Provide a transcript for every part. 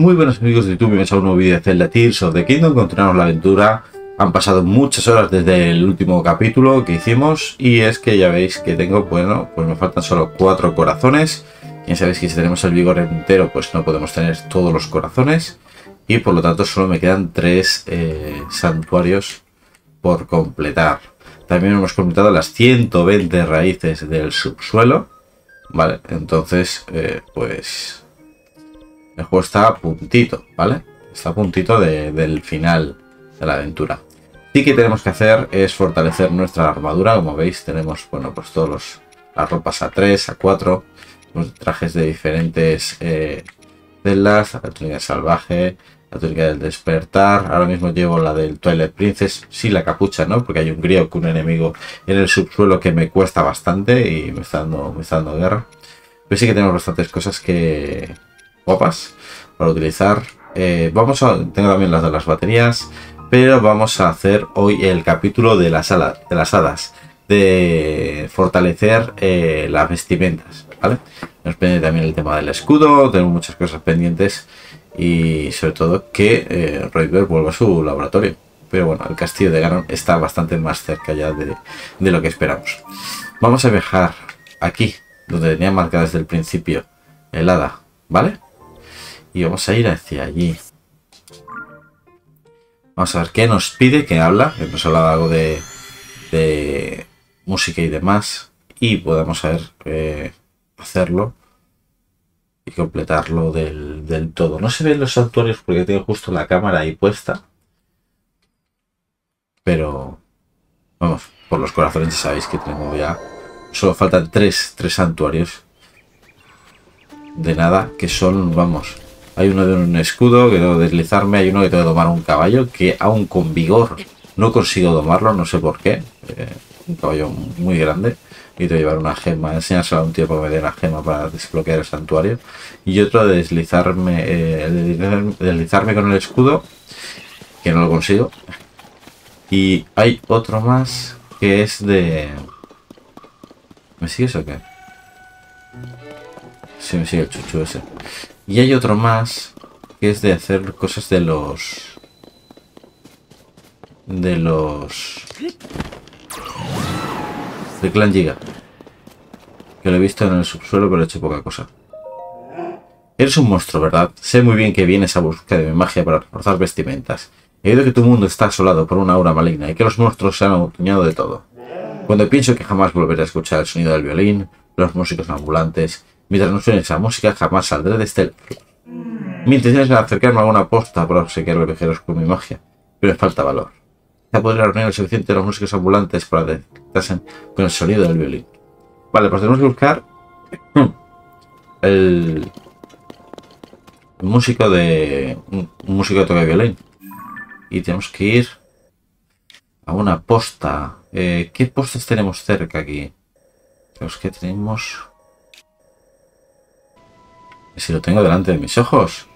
Muy buenos amigos de YouTube, bienvenidos a un nuevo vídeo de Zelda Tears of the Kingdom. Continuamos la aventura. Han pasado muchas horas desde el último capítulo que hicimos. Y es que ya veis que tengo, bueno, pues me faltan solo 4 corazones. Ya sabéis que si tenemos el vigor entero, pues no podemos tener todos los corazones. Y por lo tanto solo me quedan 3 santuarios por completar. También hemos completado las 120 raíces del subsuelo. Vale, entonces, pues el juego está a puntito, ¿vale? Está a puntito del final de la aventura. Sí que tenemos que hacer es fortalecer nuestra armadura. Como veis, tenemos, bueno, pues todos las ropas A3, A4, los trajes de diferentes celdas, la túnica salvaje, la túnica del despertar. Ahora mismo llevo la del Twilight Princess, sí, la capucha, ¿no? Porque hay un griego, un enemigo en el subsuelo que me cuesta bastante y me está dando guerra. Pero sí que tenemos bastantes cosas que guapas para utilizar. Tengo también las de las baterías, pero vamos a hacer hoy el capítulo de las hadas, de fortalecer las vestimentas, ¿vale? Nos pende también el tema del escudo, tenemos muchas cosas pendientes y sobre todo que Rauru vuelva a su laboratorio. Pero bueno, el castillo de Ganon está bastante más cerca ya de lo que esperamos. Vamos a viajar aquí, donde tenía marcada desde el principio el hada, ¿vale? Y vamos a ir hacia allí. Vamos a ver qué nos pide, que nos habla algo de música y demás. Y podemos hacerlo y completarlo del todo. No se ven los santuarios porque tengo justo la cámara ahí puesta. Pero vamos, por los corazones ya sabéis que tengo ya. Solo faltan tres santuarios de nada, que son, vamos, hay uno de un escudo que debo deslizarme, hay uno que tengo que domar un caballo que aún con vigor no consigo domarlo, no sé por qué, un caballo muy grande, y tengo que llevar una gema, enseñársela a un tío para que me dé una gema para desbloquear el santuario, y otro de deslizarme con el escudo, que no lo consigo, y hay otro más que es de... ¿Me sigues o qué? Sí, me sigue el chuchu ese. Y hay otro más que es de hacer cosas de los... del clan Giga. Que lo he visto en el subsuelo, pero he hecho poca cosa. Eres un monstruo, ¿verdad? Sé muy bien que vienes a buscar de mi magia para reforzar vestimentas. He oído que tu mundo está asolado por una aura maligna y que los monstruos se han adueñado de todo. Cuando pienso que jamás volveré a escuchar el sonido del violín, los músicos ambulantes... Mientras no suene esa música, jamás saldré de este... Mi intención es acercarme a alguna posta para obsequiar viajeros con mi magia, pero me falta valor. Ya podría reunir el suficiente de los músicos ambulantes para que detectasen con el sonido del violín. Vale, pues tenemos que buscar el músico de... un músico que toca violín. Y tenemos que ir a una posta. ¿Qué postas tenemos cerca aquí? Los que tenemos... Si lo tengo delante de mis ojos.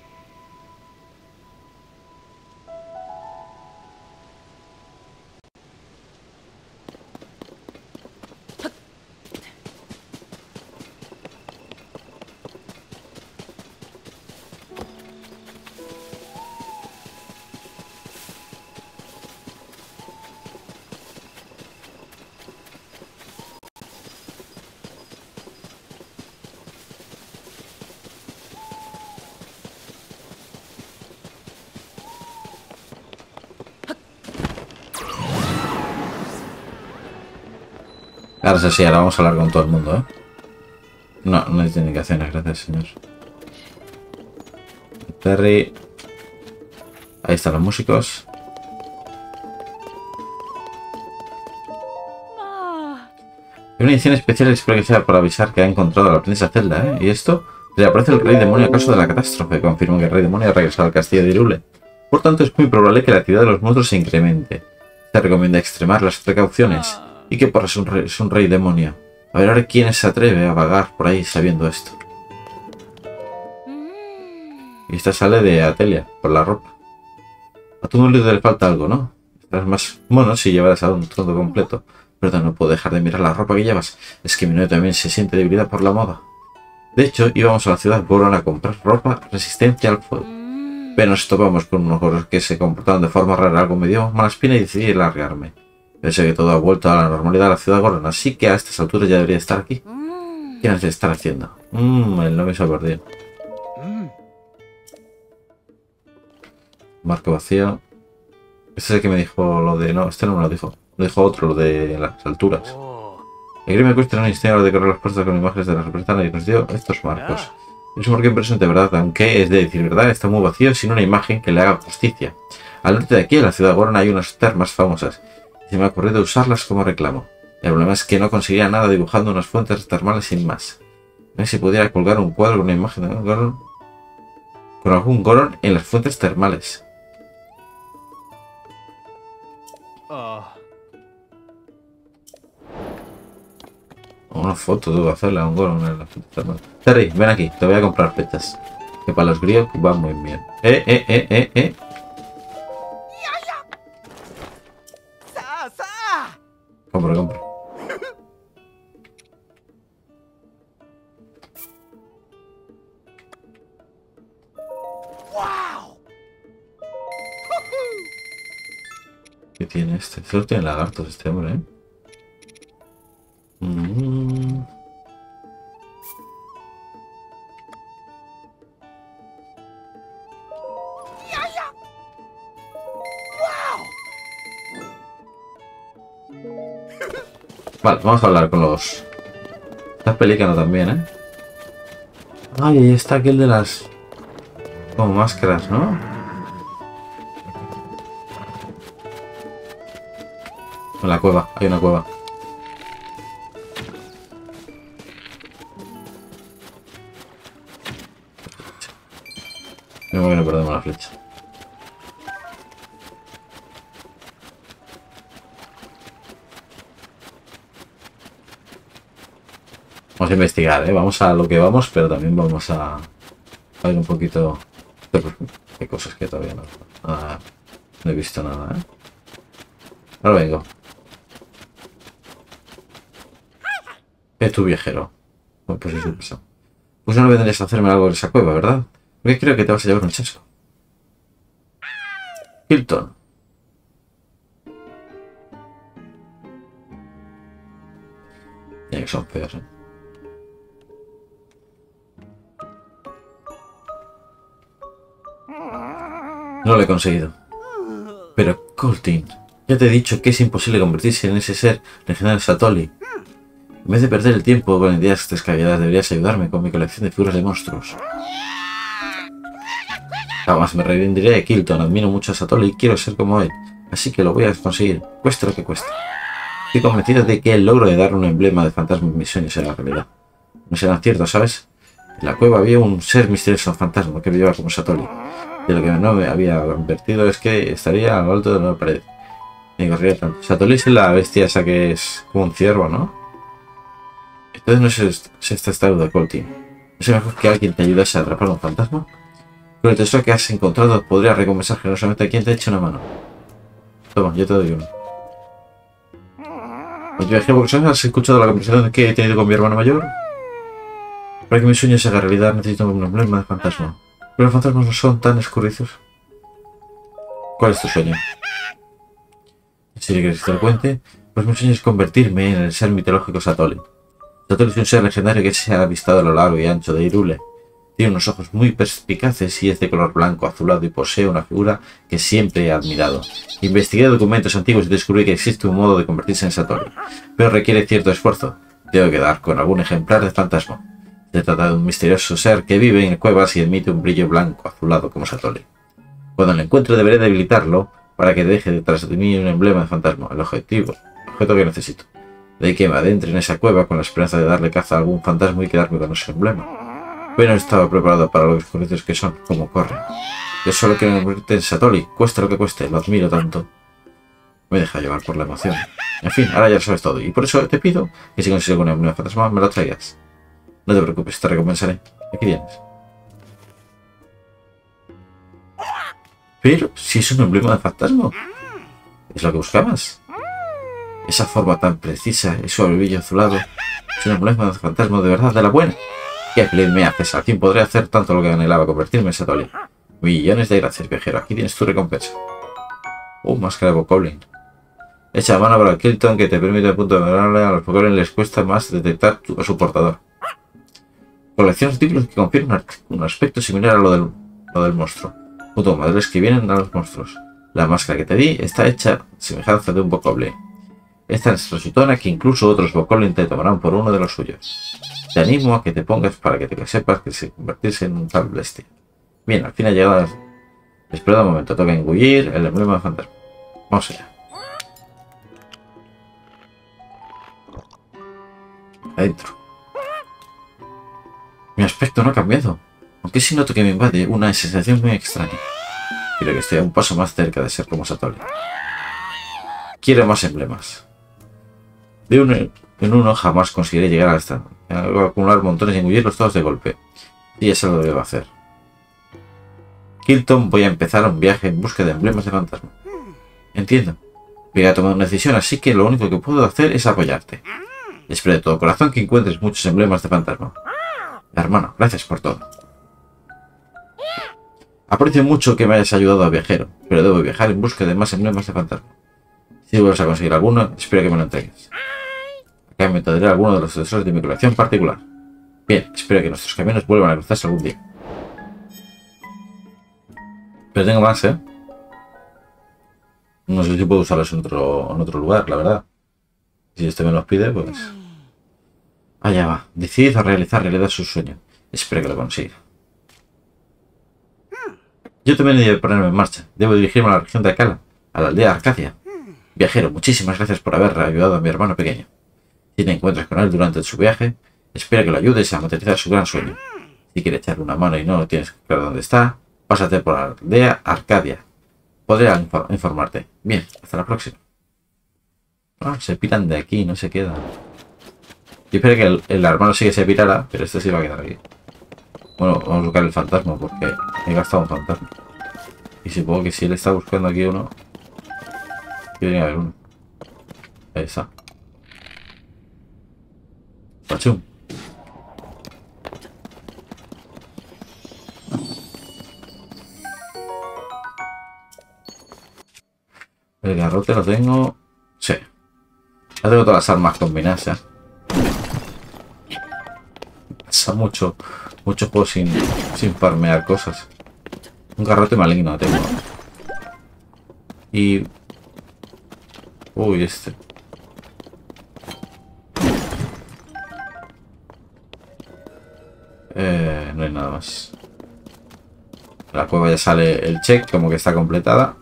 Ahora sí, ahora vamos a hablar con todo el mundo, ¿eh? No, no hay indicaciones, gracias, señor. Terry. Ahí están los músicos. Hay una edición especial espero que sea para avisar que ha encontrado a la princesa Zelda, ¿eh? Y esto, le aparece el rey demonio a causa de la catástrofe. Confirma que el rey demonio ha regresado al castillo de Hyrule. Por tanto, es muy probable que la actividad de los monstruos se incremente. Se recomienda extremar las precauciones. Y que por eso es un rey demonio. A ver ahora quién se atreve a vagar por ahí sabiendo esto. Y esta sale de Atelia, por la ropa. A tu mundo le falta algo, ¿no? Estás más mono si llevaras a un todo completo. Pero no puedo dejar de mirar la ropa que llevas. Es que mi novio también se siente debilidad por la moda. De hecho, íbamos a la ciudad Goron a comprar ropa resistente al fuego. Pero nos topamos con unos goros que se comportaron de forma rara. Algo me dio mala espina y decidí largarme. Pensé que todo ha vuelto a la normalidad de la ciudad Gorona, así que a estas alturas ya debería estar aquí. ¿Qué nos están haciendo? El nombre se ha perdido. Marco vacío. Este es el que me dijo lo de... No, este no me lo dijo. Lo dijo otro, lo de las alturas. El Grimm Equestre no enseñó a decorar las puertas con imágenes de las ventanas y nos dio estos marcos. Es un marco impresionante, ¿verdad? Aunque es de decir verdad, está muy vacío sin una imagen que le haga justicia. Al norte de aquí, en la ciudad de Goron, hay unas termas famosas. Se me ha ocurrido usarlas como reclamo. El problema es que no conseguía nada dibujando unas fuentes termales sin más. No sé si pudiera colgar un cuadro con una imagen de un Goron, con algún Goron en las fuentes termales. Una foto debo hacerle a un Goron en las fuentes termales. Terry, ven aquí, te voy a comprar petas. Que para los griegos va muy bien. Compra. ¿Qué tiene este? Solo tiene lagartos este hombre, ¿eh? Vale, vamos a hablar con los... Estas pelícanos también, ¿eh? Ay, ahí está aquel de las... Como máscaras, ¿no? En la cueva, hay una cueva. No me perdemos la flecha. Vamos a investigar, ¿eh? Vamos a lo que vamos, pero también vamos a ver un poquito de cosas que todavía no he visto nada, ¿eh? Ahora vengo. Es tu viajero. Bueno, pues eso pasa. Pues no vendrías a hacerme algo de esa cueva, ¿verdad? Porque creo que te vas a llevar un chasco. Kilton. Ya que son feos, ¿eh? No lo he conseguido. Pero, Coltin, ya te he dicho que es imposible convertirse en ese ser legendario Satori. En vez de perder el tiempo con ideas descabelladas, deberías ayudarme con mi colección de figuras de monstruos. Jamás me reivindicaré de Kilton. Admiro mucho a Satori y quiero ser como él. Así que lo voy a conseguir, cueste lo que cueste. Estoy convencido de que el logro de dar un emblema de fantasma en mis sueños será realidad. No será cierto, ¿sabes? En la cueva había un ser misterioso fantasma que brillaba como Satori. De lo que no me había advertido es que estaría al alto de una pared. Ni corría tanto. Satori es la bestia esa que es como un ciervo, ¿no? Entonces no se está estado de Coltin. ¿No es mejor que alguien te ayudase a atrapar a un fantasma? Pero el tesoro que has encontrado podría recompensar generosamente a quien te eche una mano. Toma, yo te doy uno. Pues yo dije, ¿por has escuchado la conversación que he tenido con mi hermano mayor? Para que mis sueños se hagan realidad necesito un emblema de fantasma. Pero los fantasmas no son tan escurridizos. ¿Cuál es tu sueño? Si le quieres que te lo cuente, pues mi sueño es convertirme en el ser mitológico Satori. Satori es un ser legendario que se ha avistado a lo largo y ancho de Hyrule. Tiene unos ojos muy perspicaces y es de color blanco azulado y posee una figura que siempre he admirado. Investigué documentos antiguos y descubrí que existe un modo de convertirse en Satori, pero requiere cierto esfuerzo. Tengo que dar con algún ejemplar de fantasma. Se trata de un misterioso ser que vive en cuevas y emite un brillo blanco azulado como Satori. Cuando lo encuentre deberé debilitarlo para que deje detrás de mí un emblema de fantasma, el objeto que necesito. De ahí que me adentre en esa cueva con la esperanza de darle caza a algún fantasma y quedarme con ese emblema. Pero no estaba preparado para los escurridizos que son, como corren. Yo solo quiero convertirme en Satori, cueste lo que cueste, lo admiro tanto. Me deja llevar por la emoción. En fin, ahora ya lo sabes todo y por eso te pido que si consigues un emblema de fantasma me lo traigas. No te preocupes, te recompensaré. Aquí tienes. Pero si es un emblema de fantasma. Es lo que buscabas. Esa forma tan precisa, ese brillo azulado. Es un emblema de fantasma de verdad, de la buena. ¿Qué play me haces? Al fin podré hacer tanto lo que anhelaba convertirme en Satori. Millones de gracias, viajero. Aquí tienes tu recompensa. Máscara de Bokoblin. Echa mano para el Kilton, que te permite el punto de ganarle. A los Bokoblin les cuesta más detectar a su portador. Colecciones de títulos que confieren un aspecto similar a lo del monstruo. Puto madres que vienen a los monstruos. La máscara que te di está hecha a semejanza de un Bokoblin. Esta es resultona que incluso otros Bokoblin te tomarán por uno de los suyos. Te animo a que te pongas para que te sepas que se convertirse en un tal bestia. Bien, al fin ha llegado la... Espera un momento, toca engullir el emblema de fantasma. Vamos allá. Adentro. Mi aspecto no ha cambiado, aunque sí noto que me invade una sensación muy extraña. Creo que estoy a un paso más cerca de ser como Satori. Quiero más emblemas. De uno en uno jamás conseguiré llegar a esta. Acumular montones y engullirlos todos de golpe. Y eso lo debo hacer. Kilton, voy a empezar un viaje en busca de emblemas de fantasma. Entiendo. Voy a tomar una decisión, así que lo único que puedo hacer es apoyarte. Espero de todo corazón que encuentres muchos emblemas de fantasma. Hermano, gracias por todo. Aprecio mucho que me hayas ayudado a viajero, pero debo viajar en busca de más emblemas de fantasma. Si vuelves a conseguir alguno, espero que me lo entregues. Acá me traeré alguno de los tesoros de mi colección particular. Bien, espero que nuestros caminos vuelvan a cruzarse algún día. Pero tengo más, ¿eh? No sé si puedo usarlos en otro lugar, la verdad. Si este me los pide, pues... Allá va. Decidido a realidad su sueño. Espero que lo consiga. Yo también debo ponerme en marcha. Debo dirigirme a la región de Acala, a la aldea Arcadia. Viajero, muchísimas gracias por haber ayudado a mi hermano pequeño. Si te encuentras con él durante su viaje, espero que lo ayudes a materializar su gran sueño. Si quieres echarle una mano y no tienes claro dónde está, pásate por la aldea Arcadia. Podré informarte. Bien, hasta la próxima. Se piran de aquí, no se quedan. Yo esperé que el hermano sí que se pirara, pero este sí va a quedar aquí. Bueno, vamos a buscar el fantasma porque he gastado un fantasma. Y supongo que si él está buscando aquí uno... Tiene que haber uno. Ahí está. Pachum. El garrote lo tengo... Sí. Ya tengo todas las armas combinadas, ¿eh? Mucho juego sin farmear cosas. Un garrote maligno tengo. Y... Uy, este. No hay nada más. La cueva ya sale el check, como que está completada.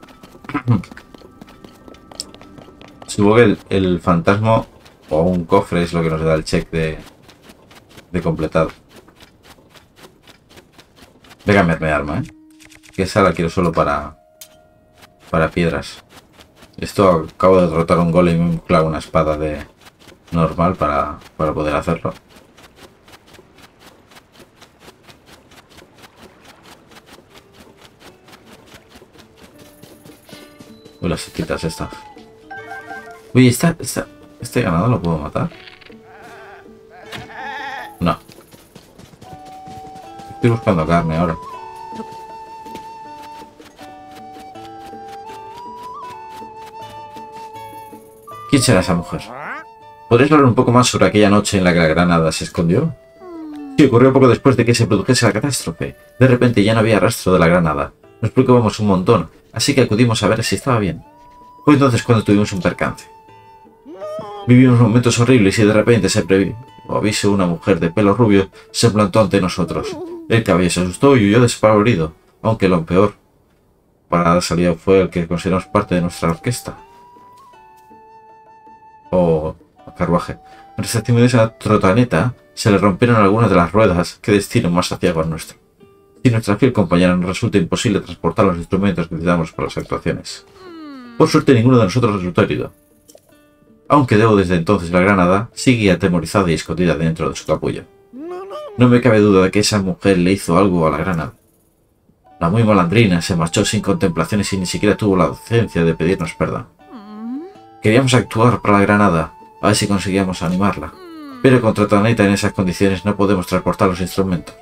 Supongo que el fantasma o un cofre es lo que nos da el check de completado. Voy a cambiarme de arma, ¿eh? Que esa la quiero solo para piedras. Esto acabo de derrotar un golem y me clavo una espada de normal para poder hacerlo. Uy, las sequitas estas. Uy, este ganado lo puedo matar. No. Estoy buscando carne ahora. ¿Quién será esa mujer? ¿Podrías hablar un poco más sobre aquella noche en la que la granada se escondió? Sí, ocurrió poco después de que se produjese la catástrofe. De repente ya no había rastro de la granada. Nos preocupamos un montón, así que acudimos a ver si estaba bien. Fue entonces cuando tuvimos un percance. Vivimos momentos horribles y de repente se previó. O aviso, una mujer de pelo rubio se plantó ante nosotros. El cabello se asustó y huyó despavorido, aunque lo peor para dar salida fue el que consideramos parte de nuestra orquesta. O carruaje. Nuestra timidez trotaneta se le rompieron algunas de las ruedas que destino más hacia con nuestro. Si nuestra fiel compañera nos resulta imposible transportar los instrumentos que necesitamos para las actuaciones. Por suerte ninguno de nosotros resultó herido. Aunque debo desde entonces la granada sigue atemorizada y escondida dentro de su capullo. No me cabe duda de que esa mujer le hizo algo a la granada. La muy malandrina se marchó sin contemplaciones y ni siquiera tuvo la decencia de pedirnos perdón. Queríamos actuar para la granada, a ver si conseguíamos animarla. Pero contra Taneta en esas condiciones no podemos transportar los instrumentos.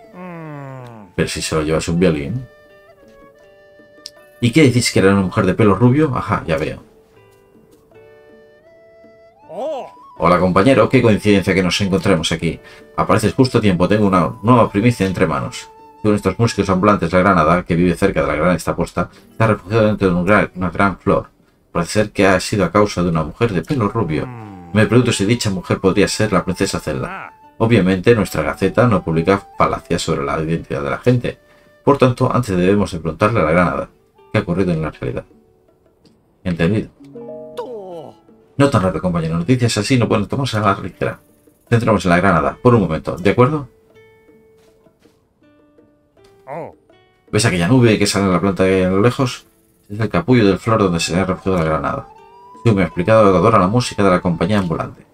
Pero si se lo llevas un violín. ¿Y qué decís que era una mujer de pelo rubio? Ajá, ya veo. Hola compañero, qué coincidencia que nos encontremos aquí. Apareces justo a tiempo, tengo una nueva primicia entre manos. Según estos músicos semblantes, la gran hada, que vive cerca de la gran estaposta, está refugiada dentro de una gran flor. Parece ser que ha sido a causa de una mujer de pelo rubio. Me pregunto si dicha mujer podría ser la princesa Zelda. Obviamente nuestra gaceta no publica falacias sobre la identidad de la gente. Por tanto, antes debemos preguntarle a la gran hada qué ha ocurrido en la realidad. Entendido. No tan raro, compañero. Noticias así no pueden tomarse a la ligera. Centramos en la gran hada por un momento, ¿de acuerdo? ¿Ves aquella nube que sale en la planta que hay a lo lejos? Es el capullo del flor donde se ha refugiado la granada. Según me ha explicado, adora la música de la compañía ambulante.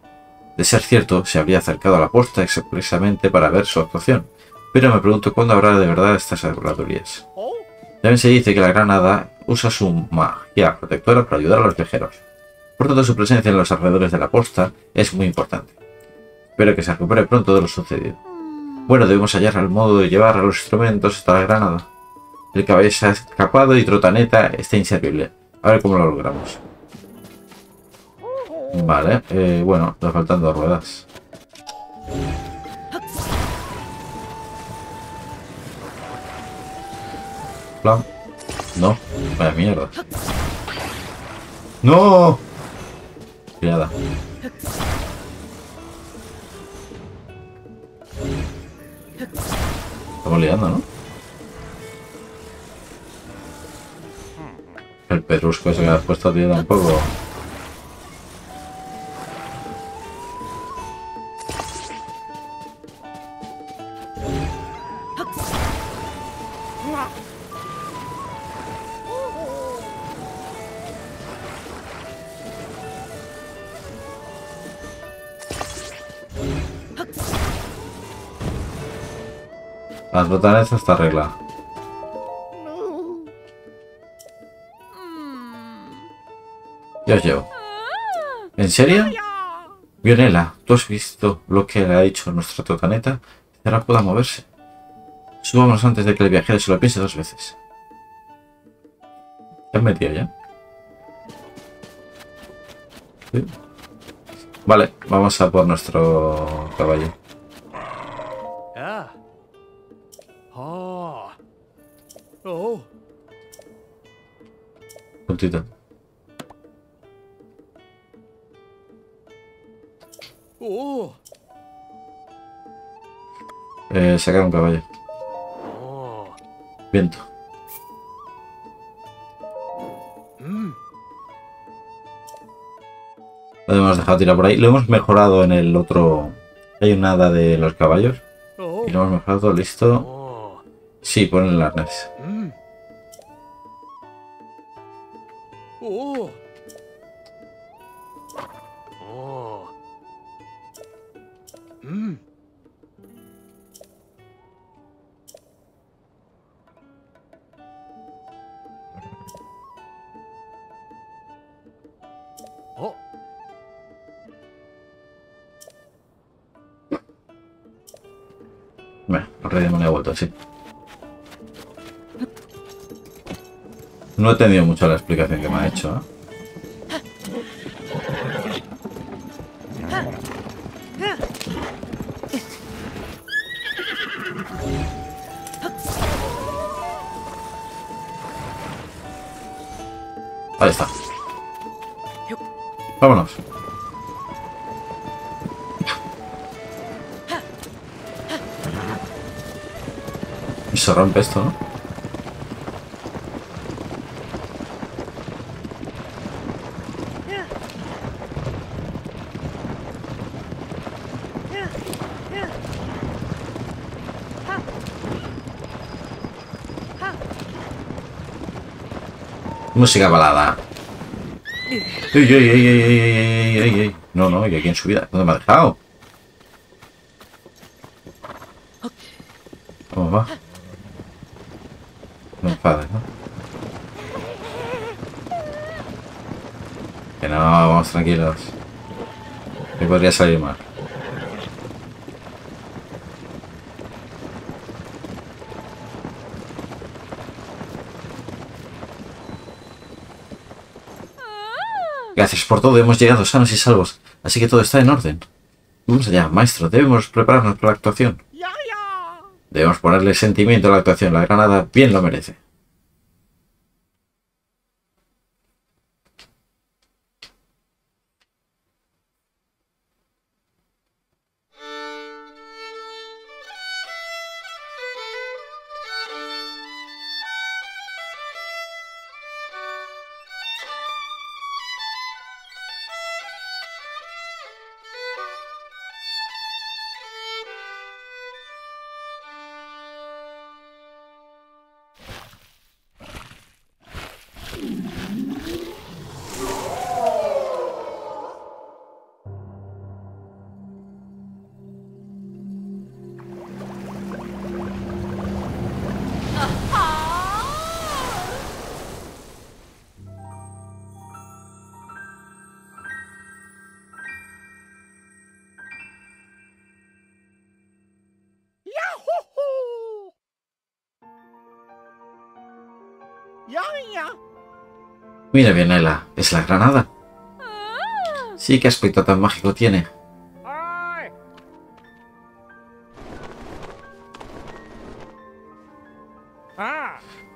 De ser cierto, se habría acercado a la posta expresamente para ver su actuación, pero me pregunto cuándo habrá de verdad estas habladurías. También se dice que la granada usa su magia protectora para ayudar a los viajeros. Por tanto, su presencia en los alrededores de la posta es muy importante. Espero que se recupere pronto de lo sucedido. Bueno, debemos hallar el modo de llevar a los instrumentos hasta la granada. El caballo se ha escapado y Trotaneta está inservible. A ver cómo lo logramos. Vale, bueno, nos faltan dos ruedas. Plan. No, vaya mierda. ¡No! Criada. Estamos liando, ¿no? El pedrusco ese que has puesto, tío, tampoco. La trotaneta está arreglada. Yo os llevo. ¿En serio? Vionela, ¿tú has visto lo que le ha dicho nuestra trotaneta? Ahora pueda moverse. Subamos antes de que el viajero se lo piense dos veces. ¿Te has metido ya? ¿Sí? Vale, vamos a por nuestro caballo. Puntito. Sacar un caballo. Viento. Lo hemos dejado tirar por ahí. Lo hemos mejorado en el otro. Hay una hada de los caballos. Y lo hemos mejorado. Listo. Sí, ponen el arnés. Sí. No he tenido mucho la explicación que me ha hecho, ¿eh? Ahí está. Vámonos. Se rompe esto, ¿no? Música balada. Uy, uy, uy, uy, uy, uy, uy. No, no, y aquí en su vida. ¿Dónde me ha dejado? ¿Cómo va? No enfades, ¿no? Que no, vamos tranquilos. Me podría salir mal. Gracias por todo, hemos llegado sanos y salvos, así que todo está en orden. Vamos allá, maestro, debemos prepararnos para la actuación. Debemos ponerle sentimiento a la actuación, la granada bien lo merece. Mira bien, Ela, es la granada. Sí, qué aspecto tan mágico tiene.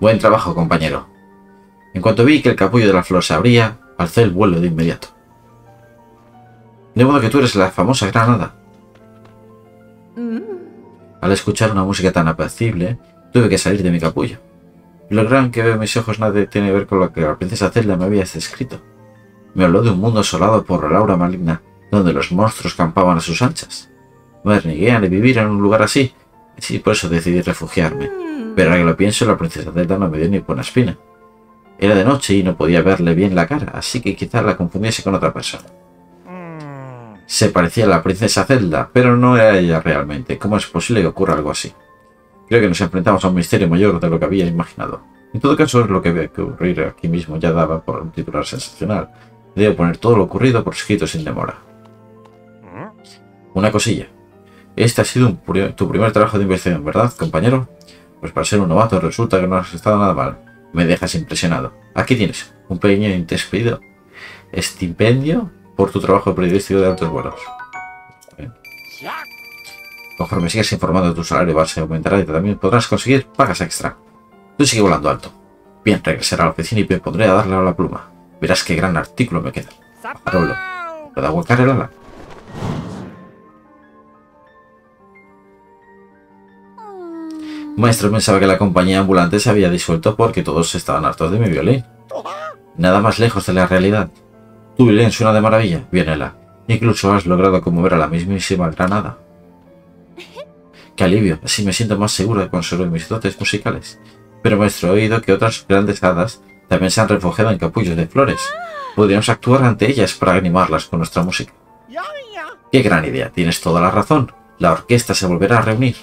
Buen trabajo, compañero. En cuanto vi que el capullo de la flor se abría, alcé el vuelo de inmediato. De modo que tú eres la famosa granada. Al escuchar una música tan apacible, tuve que salir de mi capullo. Lo gran que veo en mis ojos nada tiene que ver con lo que la princesa Zelda me había descrito. Me habló de un mundo asolado por la aura maligna, donde los monstruos campaban a sus anchas. Me renegué a vivir en un lugar así, y por eso decidí refugiarme. Pero ahora que lo pienso, la princesa Zelda no me dio ni buena espina. Era de noche y no podía verle bien la cara, así que quizás la confundiese con otra persona. Se parecía a la princesa Zelda, pero no era ella realmente. ¿Cómo es posible que ocurra algo así? Creo que nos enfrentamos a un misterio mayor de lo que había imaginado. En todo caso, lo que había que ocurrir aquí mismo ya daba por un titular sensacional. Debo poner todo lo ocurrido por escrito sin demora. Una cosilla. Este ha sido tu primer trabajo de investigación, ¿verdad, compañero? Pues para ser un novato resulta que no has estado nada mal. Me dejas impresionado. Aquí tienes un pequeño estipendio por tu trabajo periodístico de altos vuelos. Conforme sigas informando, tu salario base aumentará y también podrás conseguir pagas extra. Tú sigue volando alto. Bien, regresaré a la oficina y me pondré a darle a la pluma. Verás qué gran artículo me queda. Pájaro, ¿puedo aguantar el ala? Maestro, pensaba que la compañía ambulante se había disuelto porque todos estaban hartos de mi violín. Nada más lejos de la realidad. Tu violín suena de maravilla. Bien, Ela. Incluso has logrado conmover a la mismísima granada. ¡Qué alivio! Así me siento más seguro de conservar mis dotes musicales. Pero maestro, he oído que otras grandes hadas también se han refugiado en capullos de flores. Podríamos actuar ante ellas para animarlas con nuestra música. ¡Qué gran idea! Tienes toda la razón. La orquesta se volverá a reunir.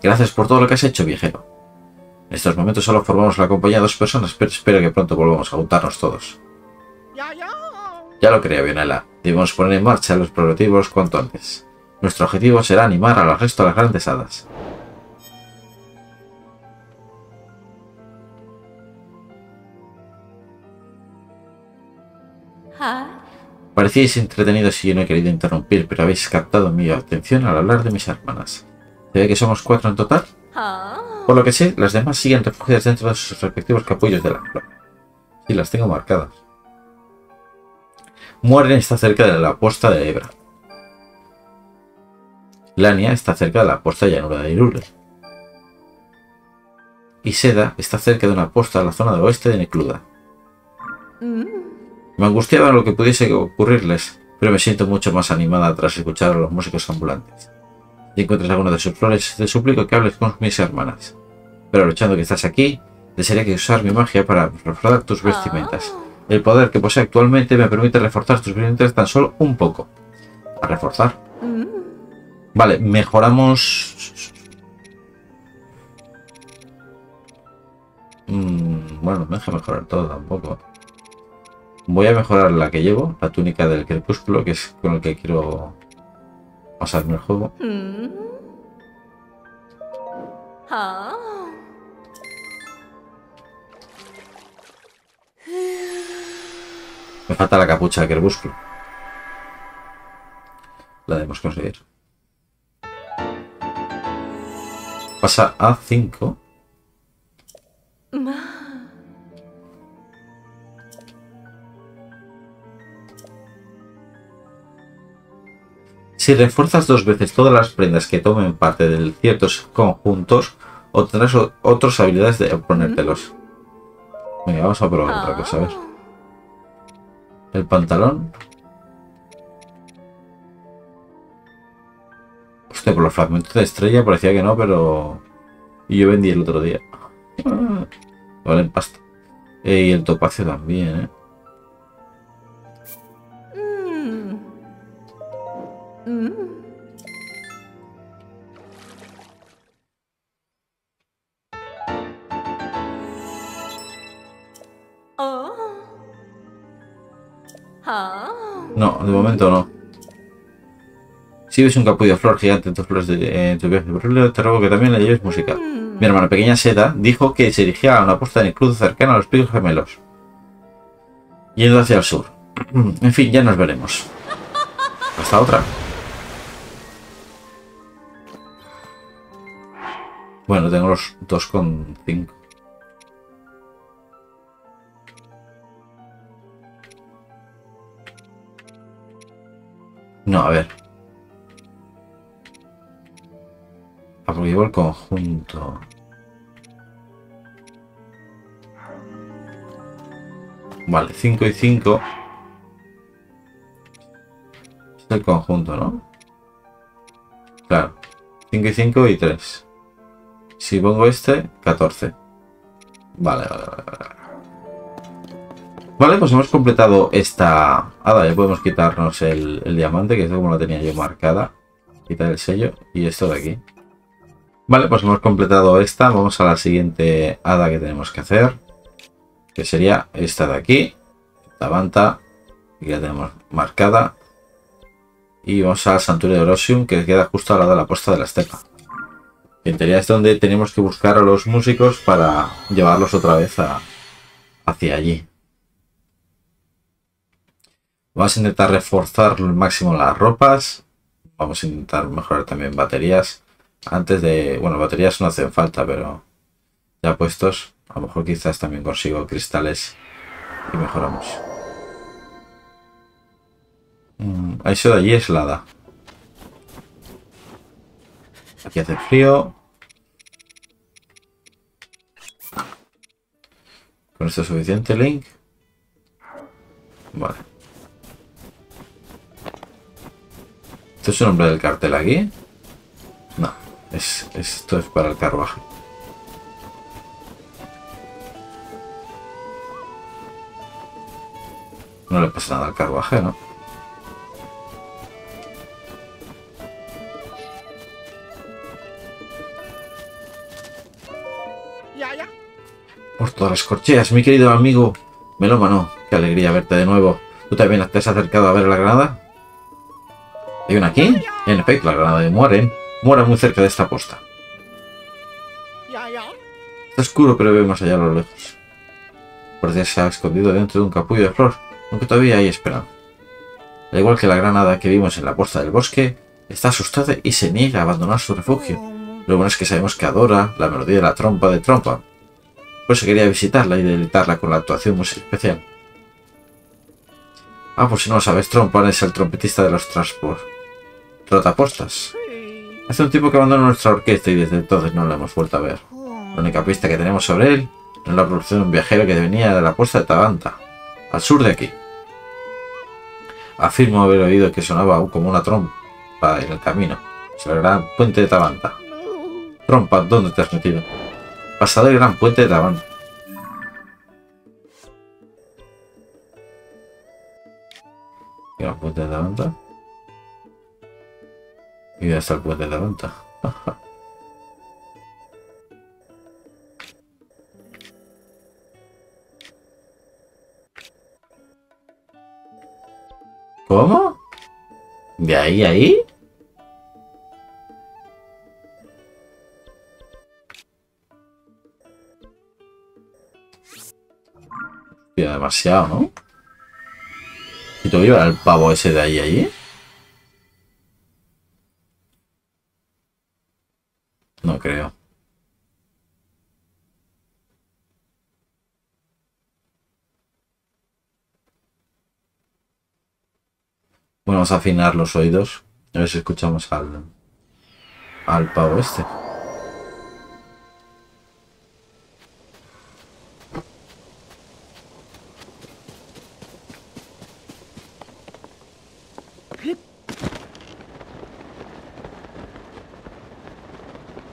Gracias por todo lo que has hecho, viejero. En estos momentos solo formamos la compañía de 2 personas, pero espero que pronto volvamos a juntarnos todos. Ya lo creo, Bienela. Debemos poner en marcha los preparativos cuanto antes. Nuestro objetivo será animar al resto de las grandes hadas. Parecíais entretenidos y yo no he querido interrumpir, pero habéis captado mi atención al hablar de mis hermanas. ¿Se ve que somos 4 en total? Por lo que sé, las demás siguen refugiadas dentro de sus respectivos capullos de la flor. Y las tengo marcadas. Muaren está cerca de la posta de Hebra. Lania está cerca de la posta de llanura de Hyrule. Y Seda está cerca de una posta de la zona del oeste de Necluda. Me angustiaba lo que pudiese ocurrirles, pero me siento mucho más animada tras escuchar a los músicos ambulantes. Si encuentras alguna de sus flores, te suplico que hables con mis hermanas. Pero aprovechando que estás aquí, desearía que usar mi magia para reforzar tus vestimentas. El poder que posee actualmente me permite reforzar tus vestimentas tan solo un poco. ¿A reforzar? Vale, mejoramos... bueno, no deja mejorar todo tampoco. Voy a mejorar la que llevo, la túnica del crepúsculo, que es con el que quiero pasarme el juego. Me falta la capucha de Crepúsculo. La debemos conseguir. Pasa a 5. Si refuerzas 2 veces todas las prendas que tomen parte de ciertos conjuntos, obtendrás otras habilidades de ponértelos. Venga, vamos a probar otra cosa, a ver. El pantalón. Hostia, por los fragmentos de estrella parecía que no, pero... Y yo vendí el otro día. Valen pasta. Y el topacio también, ¿eh? No, de momento no. Si ves un capullo de flor gigante en tus flores de tu viaje de Perú, te ruego que también le lleves música. Mi hermana pequeña Seda dijo que se dirigía a una posta en el cruce cercana a los Picos Gemelos, yendo hacia el sur. En fin, ya nos veremos. Hasta otra. Bueno, tengo los 2,5. No, a ver. Ah, porque llevo el conjunto. Vale, 5 y 5. Es el conjunto, ¿no? Claro. 5 y 5 y 3. Si pongo este, 14. Vale. Vale, pues hemos completado esta hada. Ya podemos quitarnos el diamante, que es como la tenía yo marcada. Quitar el sello y esto de aquí. Vale, pues hemos completado esta. Vamos a la siguiente hada que tenemos que hacer, que sería esta de aquí. Tabanta, que ya tenemos marcada. Y vamos al santuario de Erosium, que queda justo al lado de la posta de la estepa. En teoría es donde tenemos que buscar a los músicos para llevarlos otra vez hacia allí. Vamos a intentar reforzar al máximo las ropas. Vamos a intentar mejorar también baterías. Antes de... Bueno, baterías no hacen falta, pero ya puestos, a lo mejor quizás también consigo cristales y mejoramos. Eso de allí es la hada. Aquí hace frío. Con esto es suficiente, Link. Vale. ¿Esto es el nombre del cartel aquí? No, esto es para el carruaje. No le pasa nada al carruaje, ¿no? Por todas las corcheas, mi querido amigo melómano, qué alegría verte de nuevo. ¿Tú también te has acercado a ver la granada? ¿Hay una aquí? En efecto, la granada de Muaren. Muera muy cerca de esta posta. Está oscuro, pero vemos allá a lo lejos. Por si se ha escondido dentro de un capullo de flor, aunque todavía hay esperanza. Al igual que la granada que vimos en la posta del bosque, está asustada y se niega a abandonar su refugio. Lo bueno es que sabemos que adora la melodía de la trompa de Trompa. Por eso quería visitarla y deleitarla con la actuación muy especial. Ah, por si no lo sabes, Trompa es el trompetista de los Trotapostas. Hace un tiempo que abandonó nuestra orquesta y desde entonces no la hemos vuelto a ver. La única pista que tenemos sobre él es la producción de un viajero que venía de la posta de Tabanta, al sur de aquí. Afirmo haber oído que sonaba como una trompa en el camino, sobre el gran puente de Tabanta. Trompa, ¿dónde te has metido? Pasado el gran puente de Tabanta. ¿Gran puente de Tabanta? Y hasta el puente de la venta. ¿Cómo? ¿De ahí a ahí? Demasiado, ¿no? ¿Y tú llevas al pavo ese de ahí allí? No creo. Bueno, vamos a afinar los oídos. A ver si escuchamos al pavo este.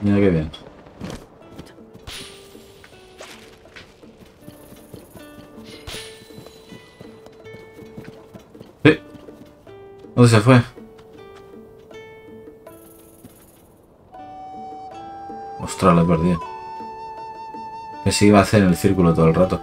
Mira qué bien. ¿Dónde se fue? Ostras, lo he perdido. Que se iba a hacer en el círculo todo el rato.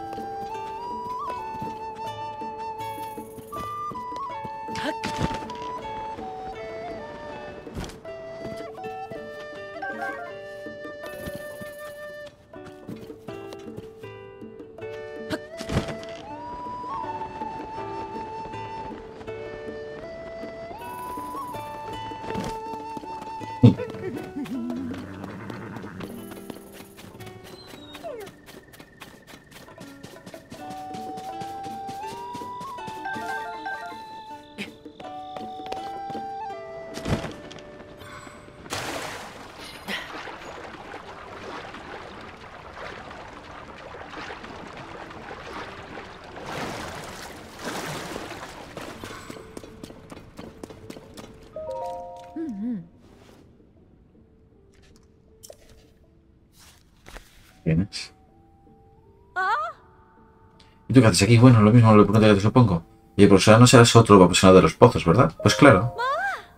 ¿Tú qué haces aquí? Bueno, lo mismo lo pregunto que te supongo. Y el profesor no serás otro apasionado de los pozos, ¿verdad? Pues claro.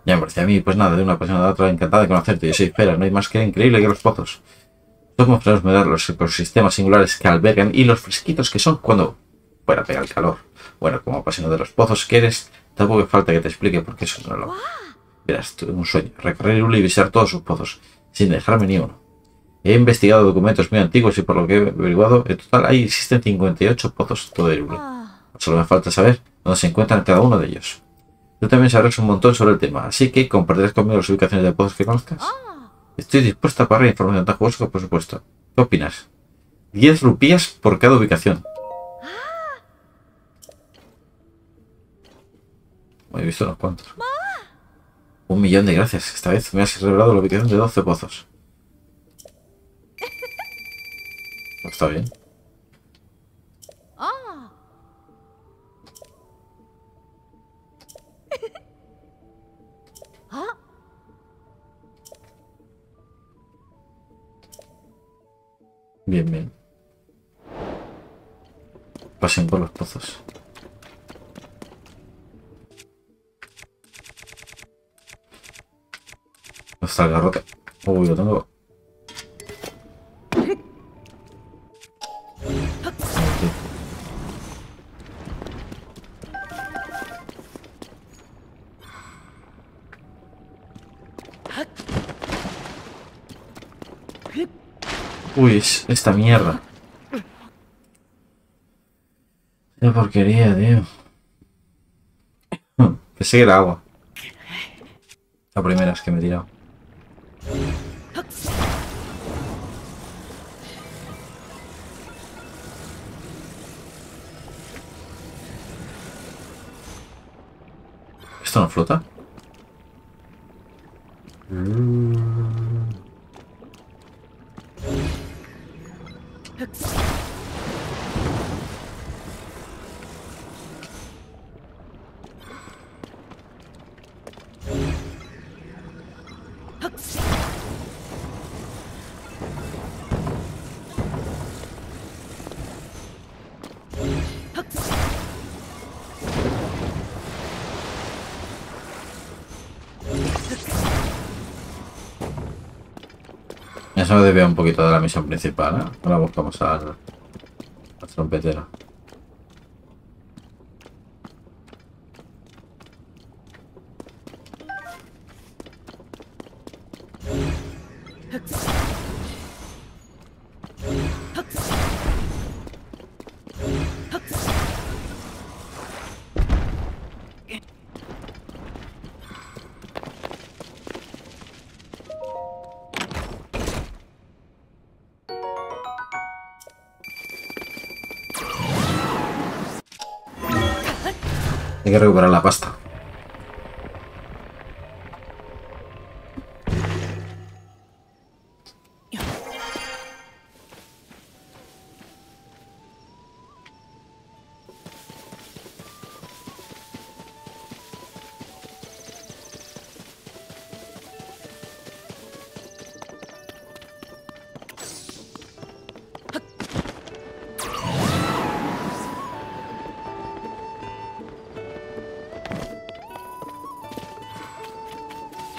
Ya me parecía a mí, pues nada, de una apasionada a otra, encantada de conocerte. Y sí, espera, no hay más que increíble que los pozos. Somos podemos medir los ecosistemas singulares que albergan y los fresquitos que son cuando fuera pega el calor. Bueno, como apasionado de los pozos que eres, tampoco falta que te explique por qué eso no lo... Verás, tuve un sueño, recorrer Hyrule y visitar todos sus pozos, sin dejarme ni uno. He investigado documentos muy antiguos y por lo que he averiguado, en total existen 58 pozos todo Hyrule. Solo me falta saber dónde se encuentran cada uno de ellos. Tú también sabrás un montón sobre el tema, así que compartirás conmigo las ubicaciones de pozos que conozcas. Estoy dispuesta a pagar información tan jugosa, por supuesto. ¿Qué opinas? 10 rupias por cada ubicación. He visto unos cuantos. 1.000.000 de gracias. Esta vez me has revelado la ubicación de 12 pozos. Está bien. Bien, bien. Pasen por los pozos. ¿Dónde está el garrote? Uy, lo tengo. Uy, es esta mierda. Qué porquería, tío. Pensé que era agua. La primera es que me he tirado. ¿Esto no flota? Eso debe un poquito de la misión principal, ¿eh? Ahora buscamos al trompetero. Hay que recuperar la pasta.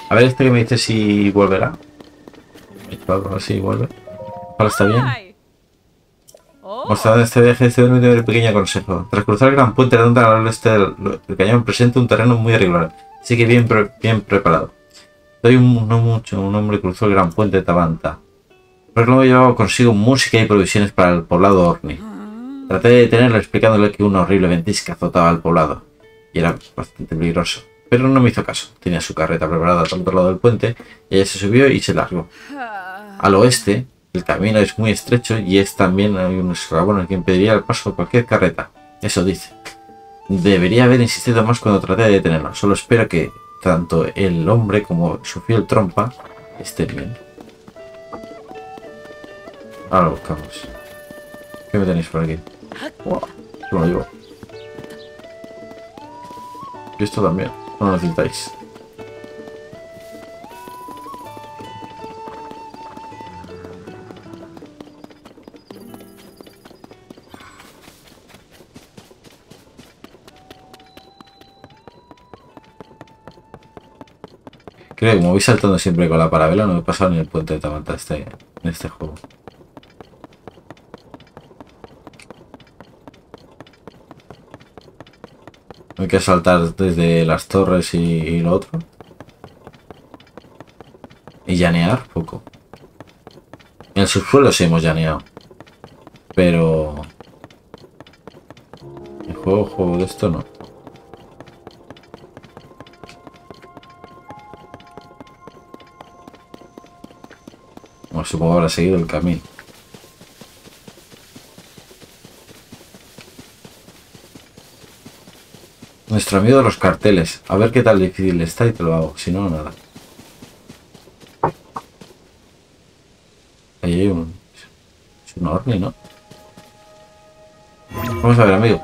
A ver este que me dice si volverá. A ver si vuelve. Ahora está bien. Mostrado en este viaje, este es un pequeño consejo. Tras cruzar el gran puente redonda al oeste del cañón, presenta un terreno muy irregular, así que bien preparado. Un hombre cruzó el gran puente de Tabanta. Pero luego llevaba consigo música y provisiones para el poblado Orni. Traté de detenerlo explicándole que una horrible ventisca azotaba al poblado, y era bastante peligroso. Pero no me hizo caso. Tenía su carreta preparada al otro lado del puente, y ella se subió y se largó. Al oeste, el camino es muy estrecho y es también hay un eslabón que impediría el paso de cualquier carreta. Eso dice. Debería haber insistido más cuando traté de detenerlo. Solo espero que tanto el hombre como su fiel Trompa estén bien. Ahora lo buscamos. ¿Qué me tenéis por aquí? Wow, lo llevo. Y esto también. No lo necesitáis. Creo que como voy saltando siempre con la parabela, no me he pasado ni el puente de Tabanta en este juego. Hay que saltar desde las torres y lo otro. Y llanear poco. En el subsuelo sí hemos llaneado. Pero... el juego de esto no. Bueno, supongo que habrá seguido el camino. Nuestro amigo de los carteles. A ver qué tan difícil está y te lo hago. Si no, nada. Ahí hay un... es un Orni, ¿no? Vamos a ver, amigo.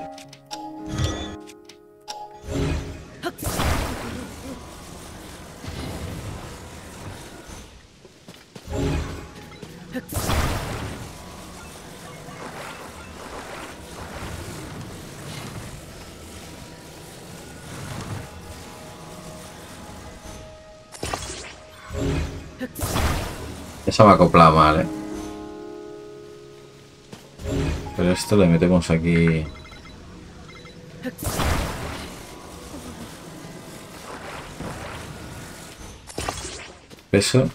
Esa me acopla mal, ¿eh? Pero esto le metemos aquí... peso.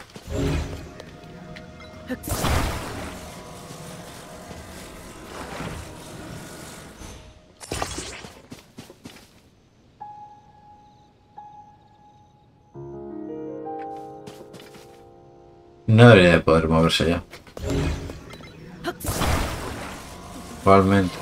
No debería de poder moverse ya. Igualmente.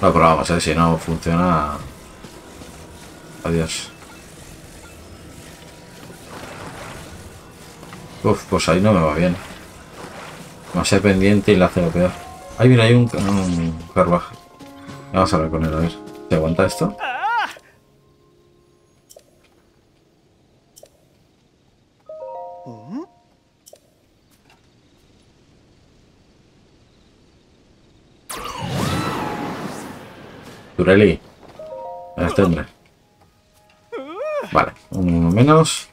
Lo probamos, si no funciona... adiós. Uf, pues ahí no me va bien. Demasiado pendiente y la hace lo peor. Ahí mira, hay un carruaje. Vamos a hablar con él, a ver. ¿Te aguanta esto? Tureli. Extender. Vale, uno menos.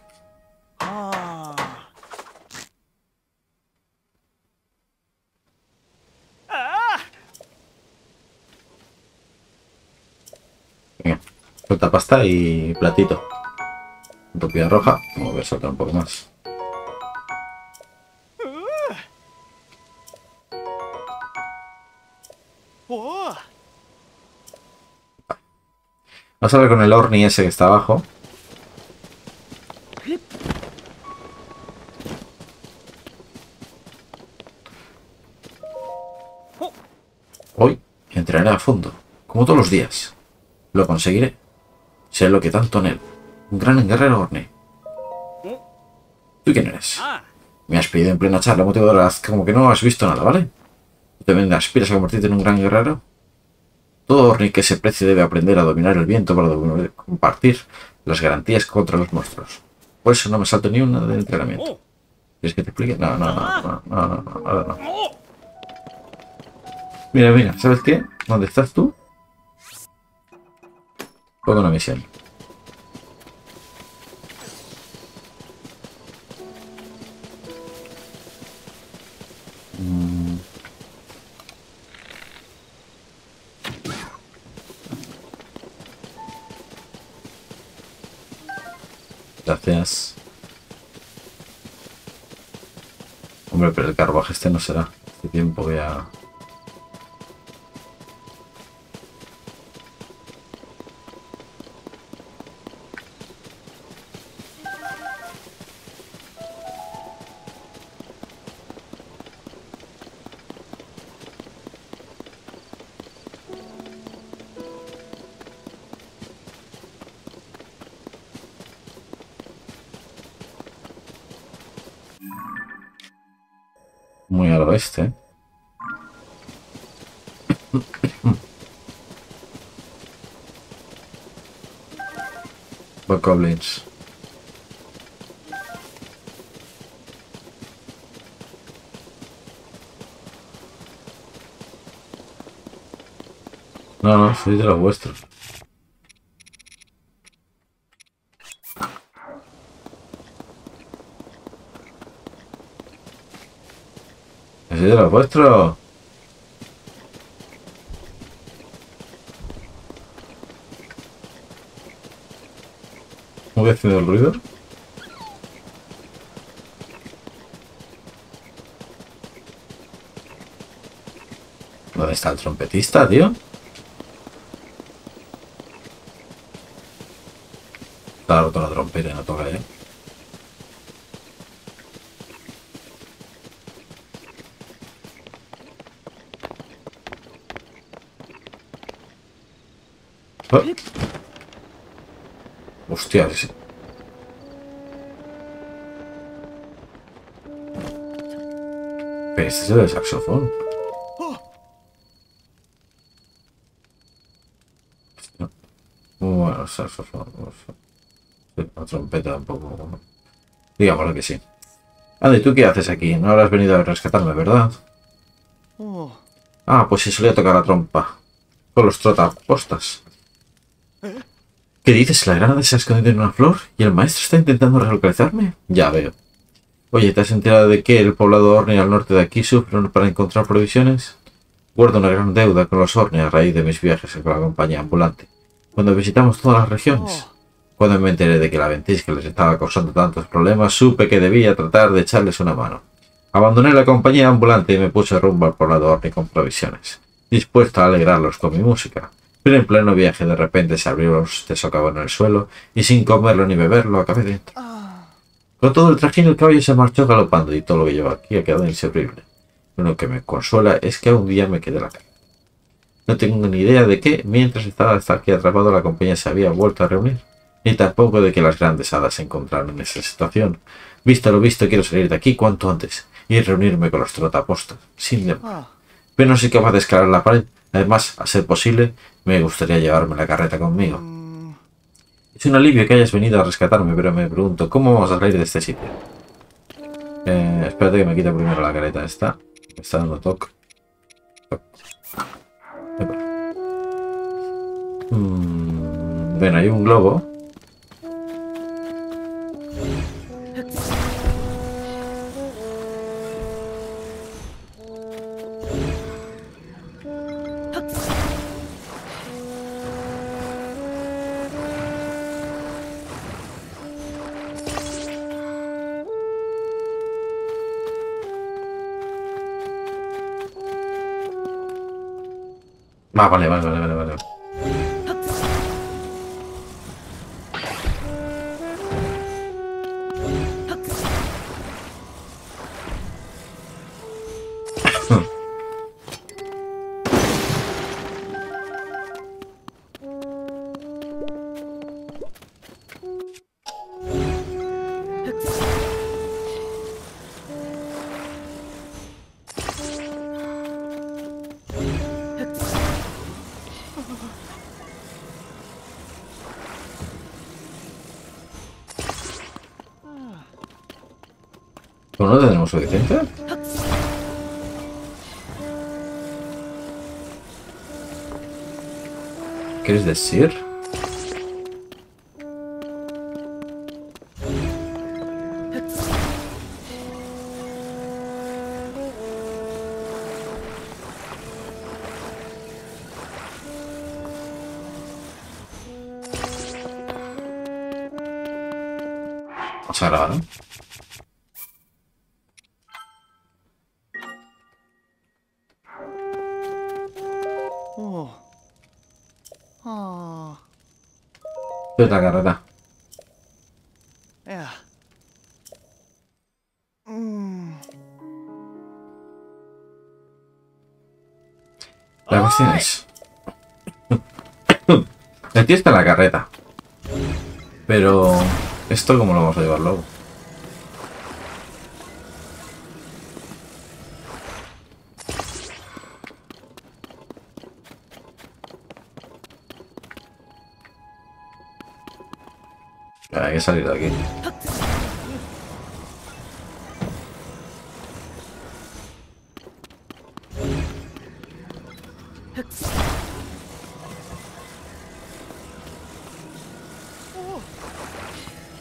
Pasta y platito. Propia roja. Voy a soltar un poco más. Vamos a ver con el Orni ese que está abajo. fondo, como todos los días. Lo conseguiré. Sé lo que tanto anhelo. Un gran guerrero Orni. ¿Tú quién eres? Me has pedido en plena charla motivadora, como que no has visto nada, ¿vale? ¿Tú también aspiras a convertirte en un gran guerrero? Todo Orni que se precie debe aprender a dominar el viento para compartir las garantías contra los monstruos. Por eso no me salto ni una de entrenamiento. ¿Quieres que te explique? No. Mira, ¿sabes qué? ¿Dónde estás tú? Pongo una misión. Gracias. Hombre, pero el carruaje este no será. Este tiempo voy a... Muy al oeste. Bokoblins. No, soy de los vuestros. De los vuestros. ¿Cómo que ha sido el ruido? ¿Dónde está el trompetista, tío? Está roto la trompeta y no toca, ¿eh? Hostia, ese. Pero este es el saxofón. Hostia. Bueno, saxofón. La trompeta un poco. Digámoslo que sí. Anda, ¿y tú qué haces aquí? No habrás venido a rescatarme, ¿verdad? Ah, pues sí, solía tocar la trompa. Con los trotapostas. ¿Qué dices? ¿La granada se ha escondido en una flor? ¿Y el maestro está intentando relocalizarme? Ya veo. Oye, ¿te has enterado de que el poblado Orni al norte de aquí sufre para encontrar provisiones? Guardo una gran deuda con los Orni a raíz de mis viajes con la compañía ambulante. Cuando visitamos todas las regiones. Cuando me enteré de que la ventisca les estaba causando tantos problemas, supe que debía tratar de echarles una mano. Abandoné la compañía ambulante y me puse rumbo al poblado Orni con provisiones, dispuesto a alegrarlos con mi música. Pero en pleno viaje de repente se abrió un socavón en el suelo y sin comerlo ni beberlo acabé dentro. Con todo el trajín el caballo se marchó galopando y todo lo que llevo aquí ha quedado inservible. Lo que me consuela es que un día me quedé la cara. No tengo ni idea de que mientras estaba hasta aquí atrapado la compañía se había vuelto a reunir, ni tampoco de que las grandes hadas se encontraron en esa situación. Visto lo visto quiero salir de aquí cuanto antes y reunirme con los trotapostas, sin demora. Pero no soy capaz de escalar la pared. Además, a ser posible, me gustaría llevarme la carreta conmigo. Es un alivio que hayas venido a rescatarme, pero me pregunto, ¿cómo vamos a salir de este sitio? Espérate que me quite primero la careta esta. Me está dando toque. Bueno, hay un globo. Ah, vale. ¿Tú no tenemos suficiente? ¿Quieres decir? Vamos a grabar, ¿eh? Es la carrera. La cuestión es... Aquí está la carreta. Pero... ¿esto cómo lo vamos a llevar luego? Hay que salir de aquí.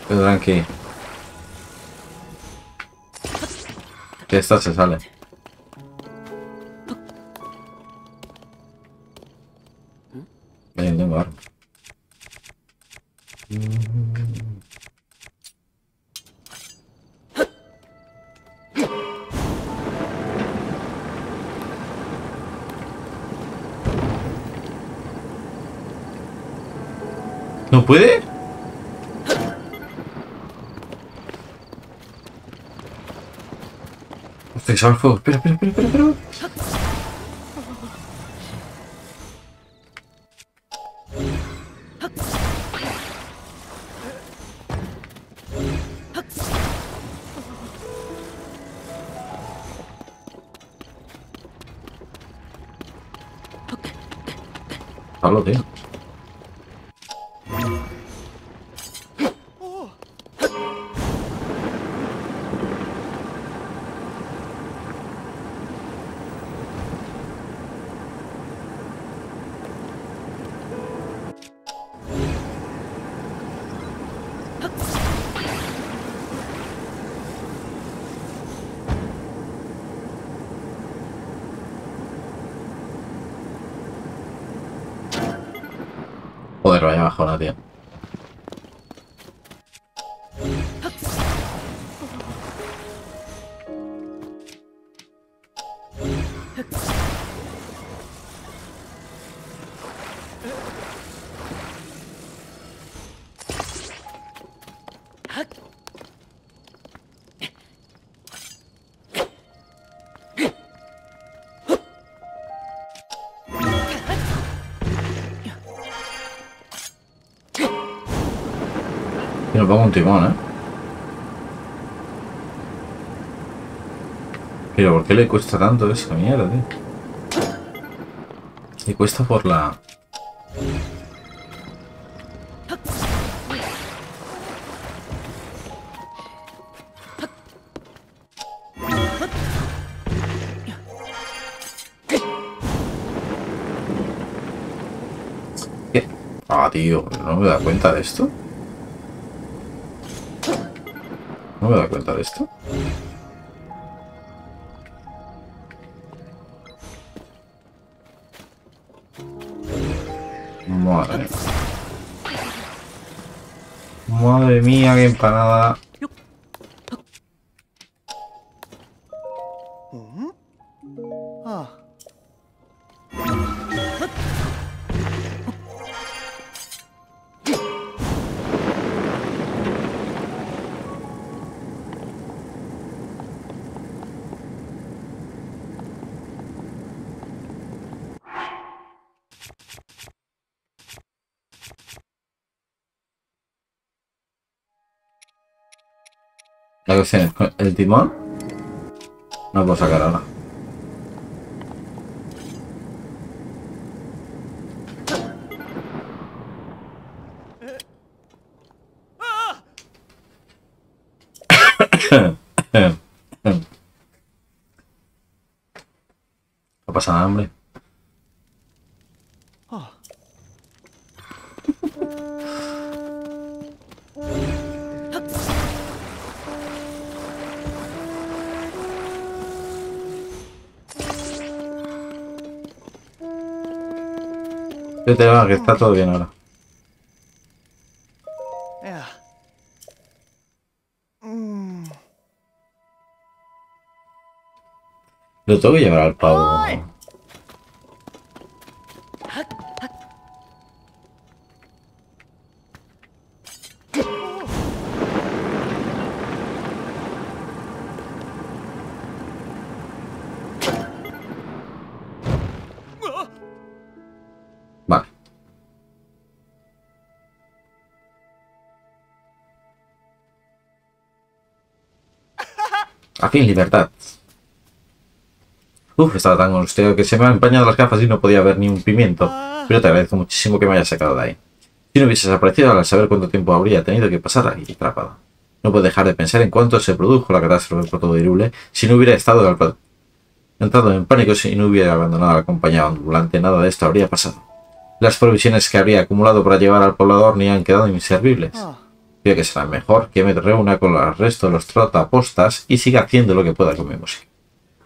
Pero tranqui. Que esta se sale. ¿No puede? Estoy solo al fuego. Espera, espera, espera, espera, espera. Hablo, tío. Joder, vaya bajona, tío. Nos pongo un timón, ¿eh? Pero ¿por qué le cuesta tanto esa mierda, tío? Le cuesta por la... ¿Qué? Ah, tío, ¿no me da cuenta de esto? ¿No me da cuenta de esto? Madre mía. Madre mía, qué empanada. La cuestión es, el timón no lo puedo sacar ahora. pasada hambre. Te va, que está todo bien ahora. Lo tengo que llevar al pavo. Fin, libertad. Uf, estaba tan angustiado que se me han empañado las gafas y no podía ver ni un pimiento. Pero te agradezco muchísimo que me hayas sacado de ahí. Si no hubieses aparecido, al saber cuánto tiempo habría tenido que pasar aquí atrapada. No puedo dejar de pensar en cuánto se produjo la catástrofe por todo Hyrule. Si no hubiera estado entrado en pánico, si no hubiera abandonado a la compañía ambulante, nada de esto habría pasado. Las provisiones que habría acumulado para llevar al poblador ni han quedado inservibles. Creo que será mejor que me reúna con el resto de los trotapostas y siga haciendo lo que pueda con mi música.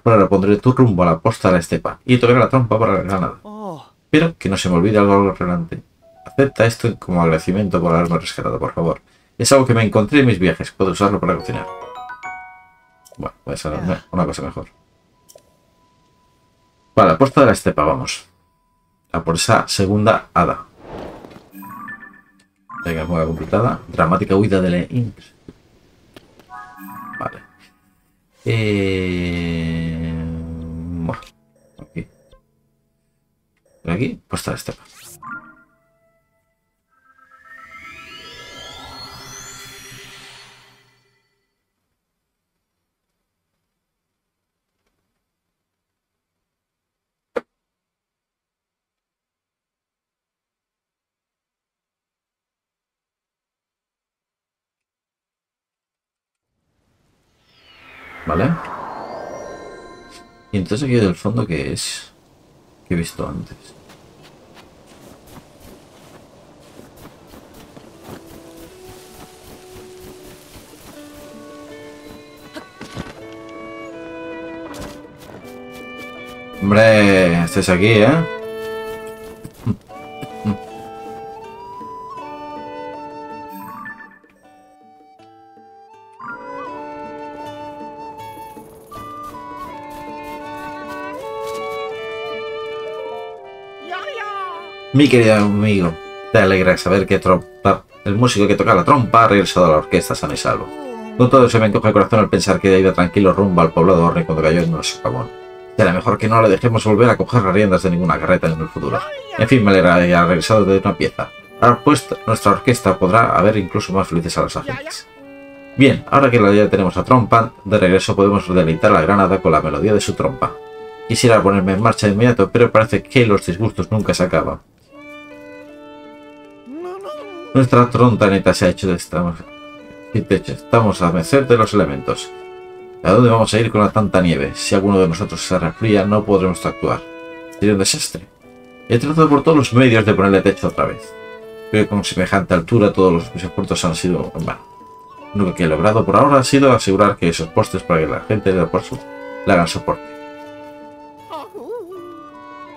Por ahora pondré tu rumbo a la posta de la estepa y tocaré la trompa para la granada. Pero que no se me olvide algo relevante. Acepta esto como agradecimiento por haberme rescatado, por favor. Es algo que me encontré en mis viajes. Puedo usarlo para cocinar. Bueno, puede ser una cosa mejor. Para la posta de la estepa, vamos. A por esa segunda hada. Que es muy complicada. Dramática huida de Link. Vale. Bueno, aquí. Por aquí, pues está este. ¿Vale? Y entonces aquí del fondo, ¿qué es? Que he visto antes. ¡Hombre! Estáis aquí, ¿eh? Mi querido amigo, te alegra saber que Trompa, el músico que toca la trompa, ha regresado a la orquesta sano y salvo. Con todo se me encoge el corazón al pensar que ha ido tranquilo rumbo al poblado de Orni cuando cayó en un socavón. Será mejor que no le dejemos volver a coger las riendas de ninguna carreta en el futuro. En fin, me alegra que haya regresado de una pieza. Ahora pues, nuestra orquesta podrá haber incluso más felices a los agentes. Bien, ahora que ya tenemos a Trompa, de regreso podemos deleitar la granada con la melodía de su trompa. Quisiera ponerme en marcha de inmediato, pero parece que los disgustos nunca se acaban. Nuestra trontaneta se ha hecho de techo. Estamos a merced de los elementos. ¿A dónde vamos a ir con la tanta nieve? Si alguno de nosotros se resfría, no podremos actuar. Sería un desastre. He tratado por todos los medios de ponerle techo otra vez. Pero con semejante altura todos los esfuerzos han sido en vano. Lo único que he logrado por ahora ha sido asegurar que esos postes para que la gente del pueblo le hagan soporte.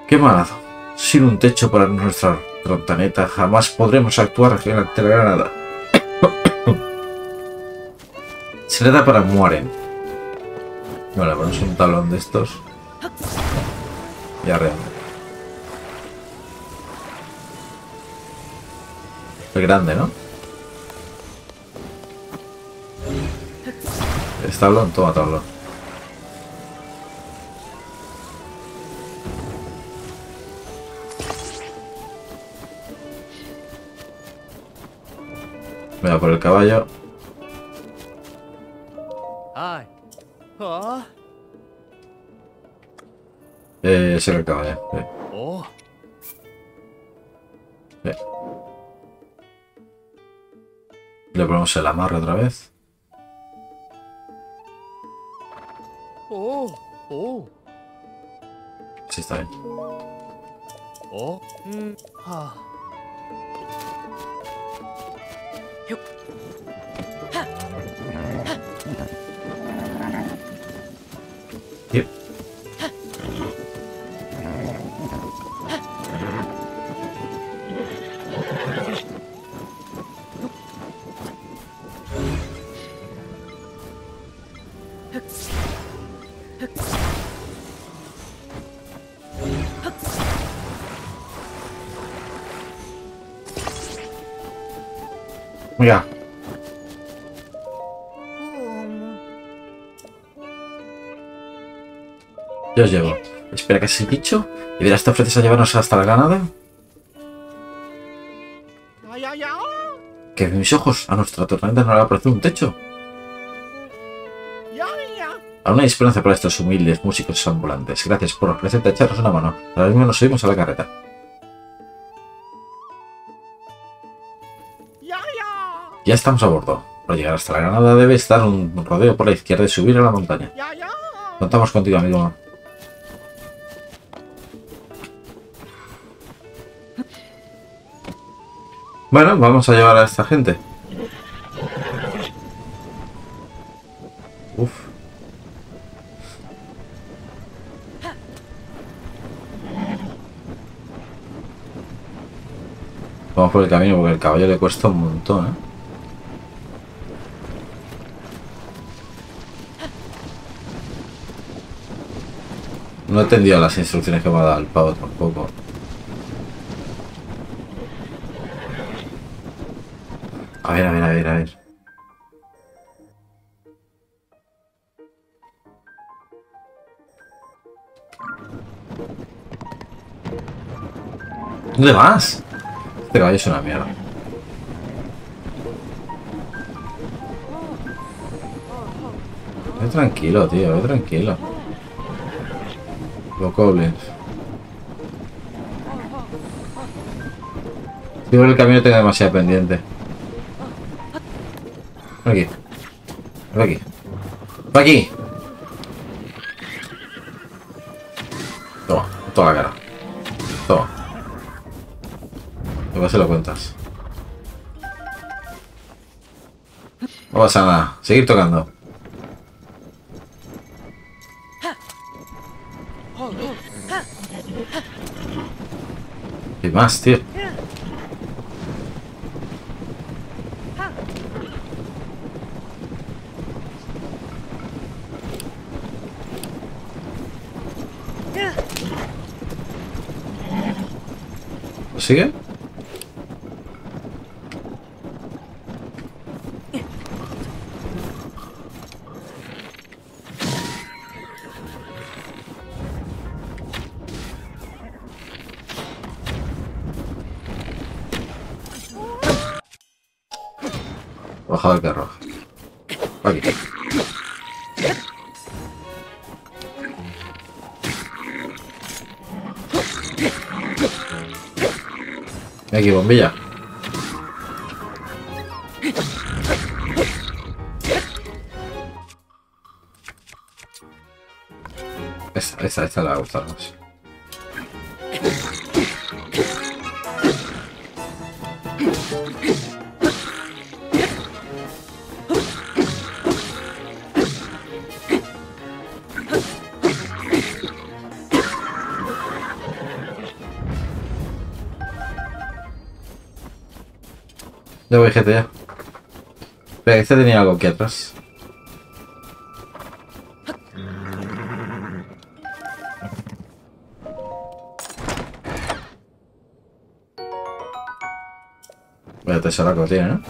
¡Qué malado! Sin un techo para nuestra trontaneta, jamás podremos actuar ante la granada. Se le da para Muaren. Vale, ponemos un talón de estos. Y arreando. Es grande, ¿no? ¿Es tablón? Toma tablón. Voy a por el caballo. Ese era el caballo. Bien. Le ponemos el amarre otra vez. Si esta, eh. Yep. Mira. Yo os llevo. Espera que ese bicho. ¿Y verás te ofreces a llevarnos hasta la granada? Que mis ojos a nuestra tormenta no le aparece un techo. Aún hay esperanza para estos humildes músicos ambulantes. Gracias por ofrecerte a echarnos una mano. Ahora mismo nos subimos a la carreta. Ya estamos a bordo. Para llegar hasta la granada debes dar un rodeo por la izquierda y subir a la montaña. Contamos contigo, amigo. Bueno, vamos a llevar a esta gente. Uf. Vamos por el camino porque el caballo le cuesta un montón, ¿eh? No he entendido las instrucciones que me ha dado el pavo tampoco. A ver. ¿Dónde vas? Este caballo es una mierda. Ve tranquilo, tío, ve tranquilo. Bokoblins. Si por el camino tengo demasiado pendiente. Por aquí. Toma, toda la cara. Toma. Luego se lo cuentas. No pasa nada. Seguir tocando. Más, tío. ¿Lo sigue? Del carro. Aquí. Ven aquí, bombilla. Esta la va a gustar más. Ya voy, gente, ya. Pero este tenía algo aquí atrás. Vaya tesoro que lo tiene, ¿no?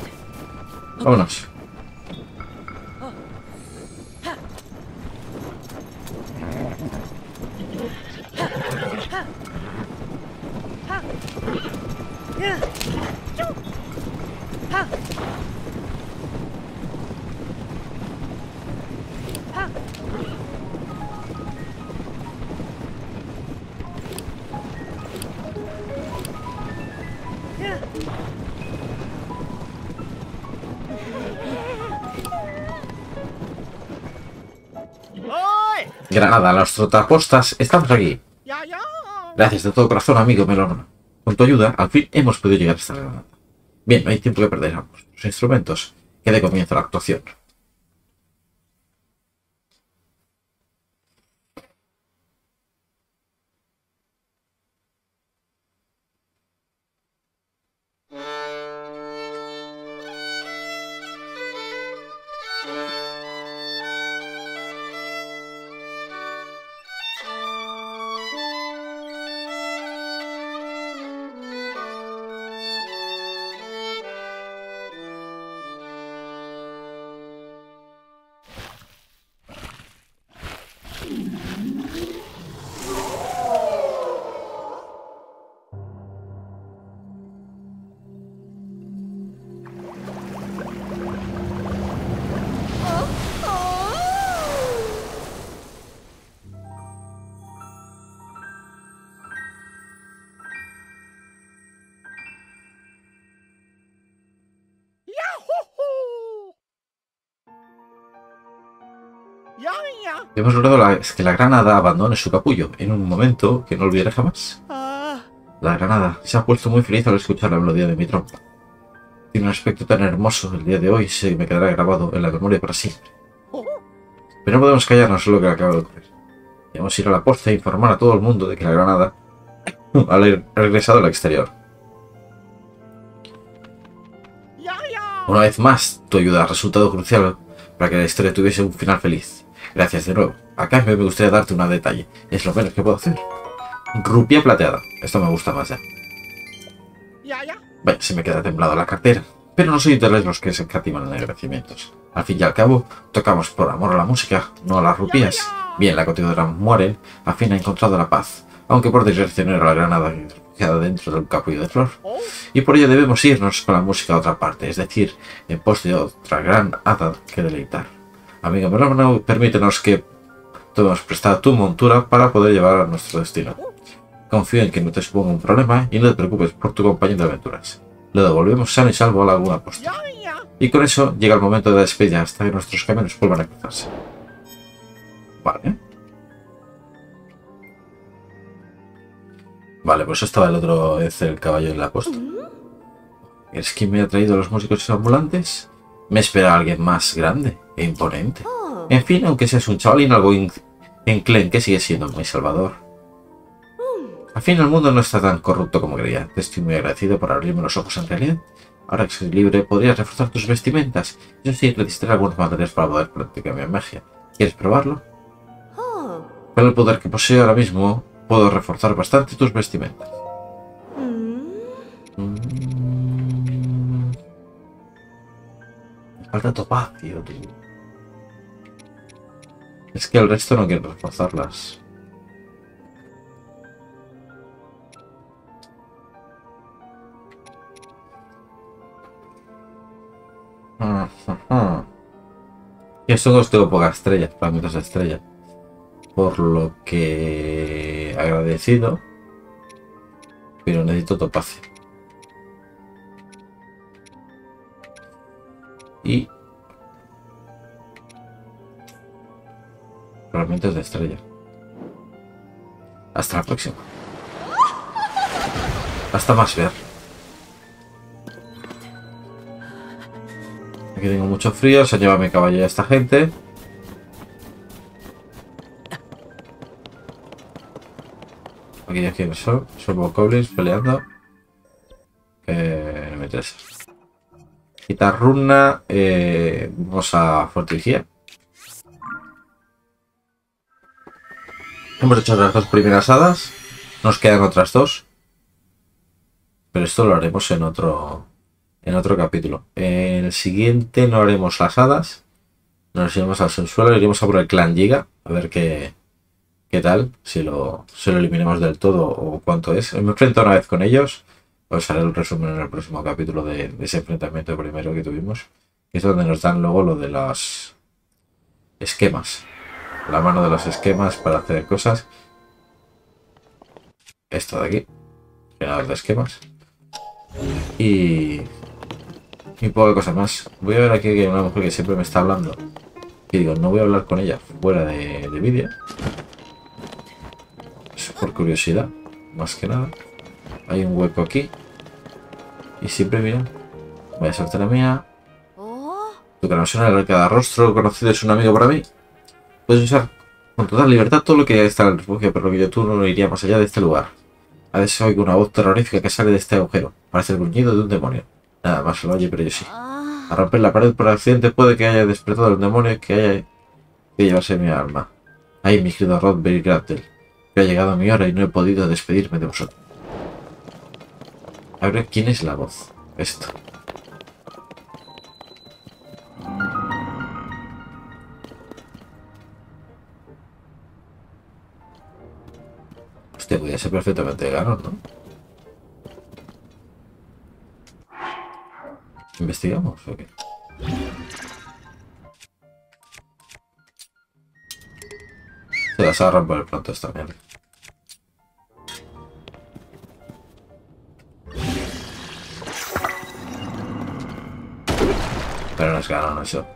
Vámonos. Granada, los trotapostas, estamos aquí. Gracias de todo corazón, amigo melón. Con tu ayuda, al fin hemos podido llegar hasta la granada. Bien, no hay tiempo que perder. Ambos los instrumentos, que dé comienzo la actuación. Hemos logrado que la granada abandone su capullo en un momento que no olvidaré jamás. La granada se ha puesto muy feliz al escuchar la melodía de mi trompa. Tiene un aspecto tan hermoso el día de hoy, se me quedará grabado en la memoria para siempre. Pero no podemos callarnos lo que acaba de ocurrir. Debemos ir a la posta e informar a todo el mundo de que la granada ha regresado al exterior. Una vez más, tu ayuda ha resultado crucial para que la historia tuviese un final feliz. Gracias de nuevo. A cambio me gustaría darte un detalle. Es lo menos que puedo hacer. Rupia plateada. Esto me gusta más ya. Vaya, se me queda temblado la cartera. Pero no soy de los que se escatiman en agradecimientos. Al fin y al cabo, tocamos por amor a la música, no a las rupias. Bien, la cotidora Muaren al fin ha encontrado la paz. Aunque por desgracia no era la granada refugiada dentro del capullo de flor. Y por ello debemos irnos con la música a otra parte. Es decir, en pos de otra gran hada que deleitar. Amigo melón, permítenos que tomemos prestada tu montura para poder llevar a nuestro destino. Confío en que no te suponga un problema y no te preocupes por tu compañero de aventuras. Lo devolvemos sano y salvo a la laguna posta. Y con eso llega el momento de la despedida hasta que nuestros caminos vuelvan a cruzarse. Vale. Vale, pues estaba el otro, es el caballo en la posta. ¿Es quien me ha traído a los músicos ambulantes? Me espera alguien más grande e imponente. En fin, aunque seas un chavalín algo enclenque, que sigue siendo muy salvador. Al fin el mundo no está tan corrupto como creía. Te estoy muy agradecido por abrirme los ojos en realidad. Ahora que soy libre, podrías reforzar tus vestimentas. Yo sí necesitaré algunos materiales para poder practicar mi magia. ¿Quieres probarlo? Con el poder que poseo ahora mismo, puedo reforzar bastante tus vestimentas. Falta topacio, tío. Es que el resto no quiere reforzarlas. Y estos dos tengo pocas estrellas, fragmentos de estrellas. Por lo que agradecido. Pero necesito topacio. Y fragmentos de estrella. Hasta la próxima. Hasta más ver. Aquí tengo mucho frío. Se lleva mi caballo a esta gente. Aquí ya quiénes son. Son Bokoblins peleando. No me interesa. Quitar runa, vamos a fortificar. Hemos hecho las dos primeras hadas, nos quedan otras dos, pero esto lo haremos en otro capítulo. En el siguiente no haremos las hadas, nos iremos al subsuelo, iremos a por el clan Giga, a ver qué tal, si lo eliminamos del todo o cuánto es. Me enfrento una vez con ellos. Os haré el resumen en el próximo capítulo de ese enfrentamiento primero que tuvimos. Que es donde nos dan luego lo de los esquemas. La mano de los esquemas para hacer cosas. Esto de aquí. Generador de esquemas. Y poca cosa más. Voy a ver aquí que hay una mujer que siempre me está hablando. Y digo, no voy a hablar con ella fuera de vídeo. Eso por curiosidad. más que nada. Hay un hueco aquí. Y siempre, mira, voy a saltar a mía. Tu canción en cada rostro conocido es un amigo para mí. Puedes usar con total libertad todo lo que está en el refugio, pero yo tú no iría más allá de este lugar. A veces oigo una voz terrorífica que sale de este agujero. Parece el gruñido de un demonio. Nada más lo oye, pero yo sí. A romper la pared por accidente puede que haya despertado el demonio que haya que llevarse mi alma. Ay, mi querido Rodberry Grantel. Que ha llegado mi hora y no he podido despedirme de vosotros. A ver quién es la voz. Esto. Hostia, podría ser perfectamente Ganon, ¿no? ¿Investigamos o qué? Se las agarran por el pronto esta mierda. Pero no es Ganon eso.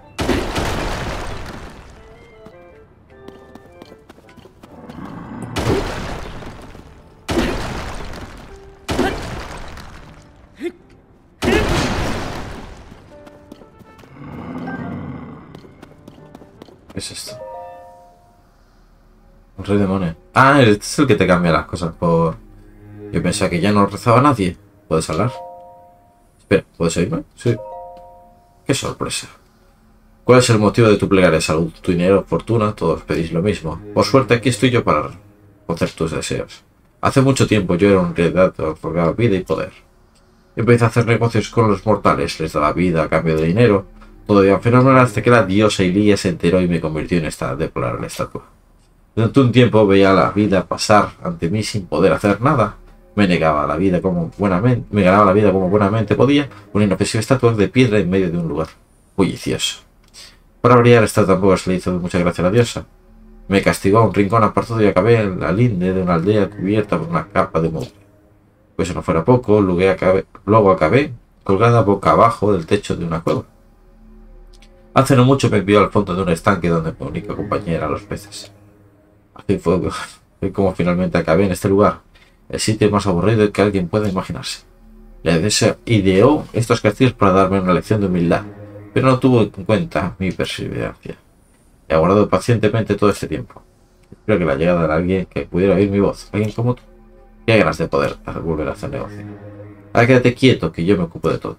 Rey demonio. Ah, este es el que te cambia las cosas por... Yo pensaba que ya no rezaba a nadie. ¿Puedes hablar? Espera, ¿puedes oírme? Sí. Qué sorpresa. ¿Cuál es el motivo de tu plegaria? Salud, tu dinero, fortuna, todos pedís lo mismo. Por suerte aquí estoy yo para hacer tus deseos. Hace mucho tiempo yo era un candidato otorgado vida y poder. Empecé a hacer negocios con los mortales, les daba vida a cambio de dinero. Todo iba fenomenal hasta que la diosa Ilía se enteró y me convirtió en esta deplorable estatua. Durante un tiempo veía la vida pasar ante mí sin poder hacer nada. Me ganaba la vida como buenamente podía, una inofensiva estatua de piedra en medio de un lugar bullicioso. Para brillar esta tampoco se le hizo mucha gracia a la diosa. Me castigó a un rincón apartado y acabé en la linde de una aldea cubierta por una capa de mugre. Pues si no fuera poco, luego acabé colgada boca abajo del techo de una cueva. Hace no mucho me envió al fondo de un estanque donde mi única compañía eran los peces. Así fue como finalmente acabé en este lugar, el sitio más aburrido que alguien pueda imaginarse. La diosa ideó estos castillos para darme una lección de humildad, pero no tuvo en cuenta mi perseverancia. He aguardado pacientemente todo este tiempo. Espero que la llegada de alguien que pudiera oír mi voz, alguien como tú, que ganas de poder volver a hacer negocio. Ahora quédate quieto que yo me ocupo de todo.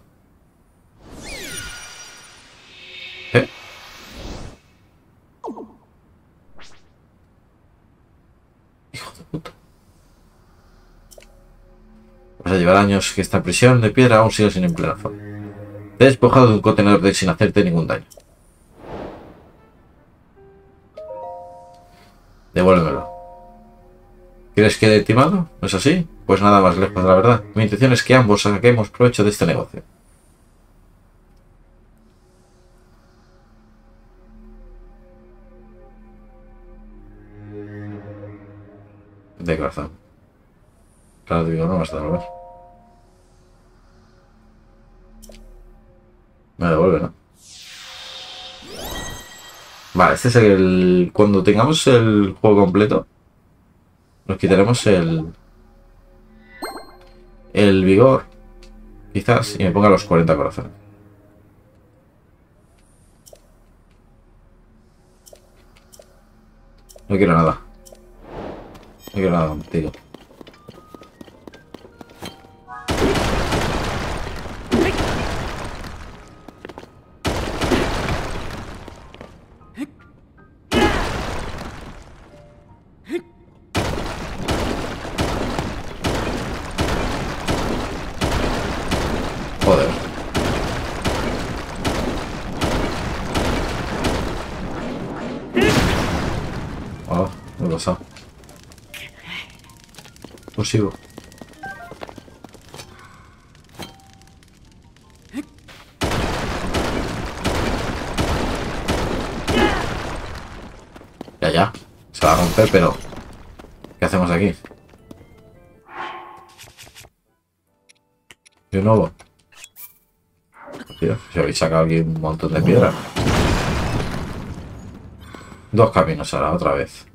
Vas a llevar años que esta prisión de piedra aún sigue sin emplear forma. Te he despojado de un contenedor de sin hacerte ningún daño. Devuélvemelo. ¿Crees que he timado? ¿No es así? Pues nada más lejos de la verdad. Mi intención es que ambos saquemos provecho de este negocio. De corazón. Claro, digo, no vas a devolver. Me devuelve, ¿no? Vale, este es el... Cuando tengamos el juego completo, nos quitaremos el vigor, quizás, y me ponga los 40 corazones. No quiero nada. No quiero nada contigo. Joder. Oh, me he pasado. Pues sigo. Ya. Se va a romper, pero... ¿Qué hacemos aquí? De nuevo. Tío, si habéis sacado aquí un montón de piedra. Dos caminos ahora, otra vez.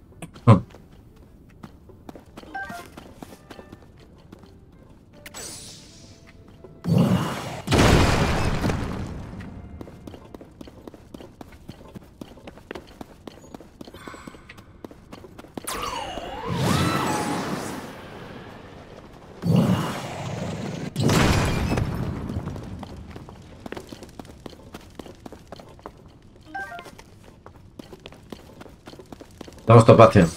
Damos topacio.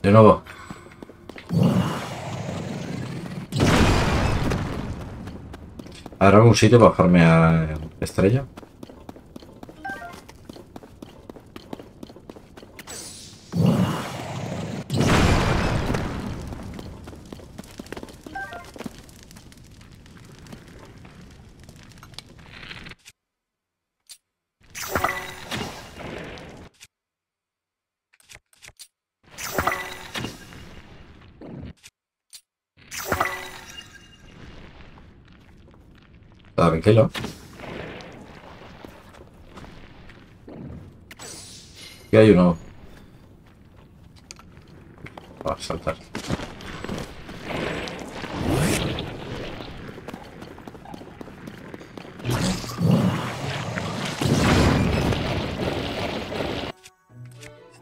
De nuevo. ¿Habrá algún sitio para farmear estrella? Tranquilo. Aquí hay uno. Va a saltar.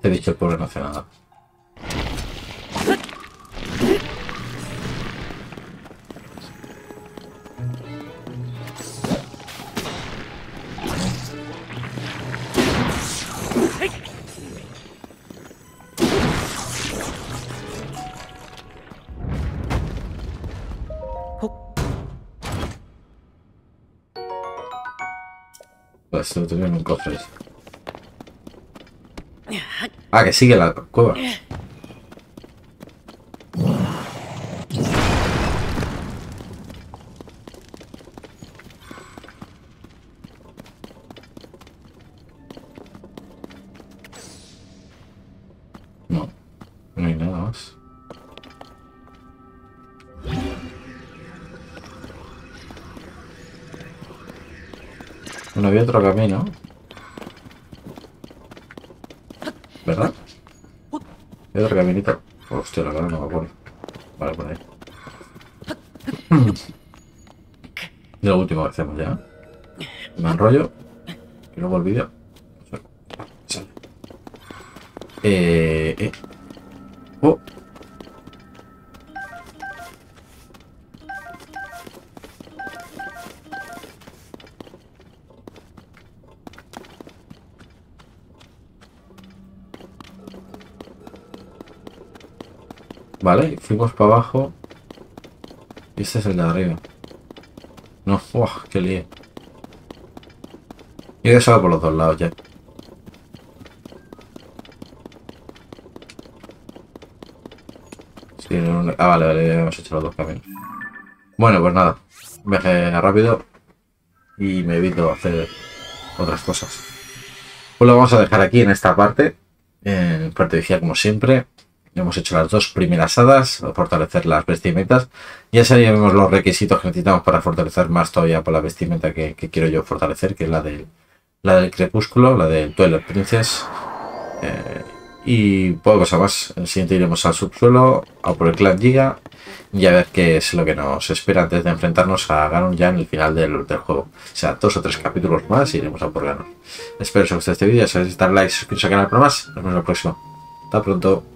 Te he dicho, el pobre no hace nada. Se lo tenían en cofres. Ah, que sigue la cueva. No, no hay nada más. No había otro camino, ¿verdad? Hay otro caminito. Hostia, la verdad no me acuerdo. Vale, por ahí. Y lo último que hacemos ya. Me enrollo y luego el vídeo. Oh. Vale, fuimos para abajo. Y este es el de arriba. No, uah, qué lío. Yo he salido por los dos lados ya. Sí, no, no, ah, vale, vale, ya hemos hecho los dos caminos. Bueno, pues nada. Viaje rápido. Y me evito hacer otras cosas. Pues lo vamos a dejar aquí en esta parte. En parte de Giga, como siempre. Hemos hecho las dos primeras hadas, fortalecer las vestimentas. Ya sabemos los requisitos que necesitamos para fortalecer más todavía por la vestimenta que quiero yo fortalecer, que es la del crepúsculo, la del Twilight Princess. Y poco cosa más. En el siguiente iremos al subsuelo, a por el clan Giga, y a ver qué es lo que nos espera antes de enfrentarnos a Ganon ya en el final del juego. O sea, 2 o 3 capítulos más y iremos a por Ganon. Espero que os guste este vídeo. Si os gusta, darle like, suscribiros al canal para más. Nos vemos en el próximo. Hasta pronto.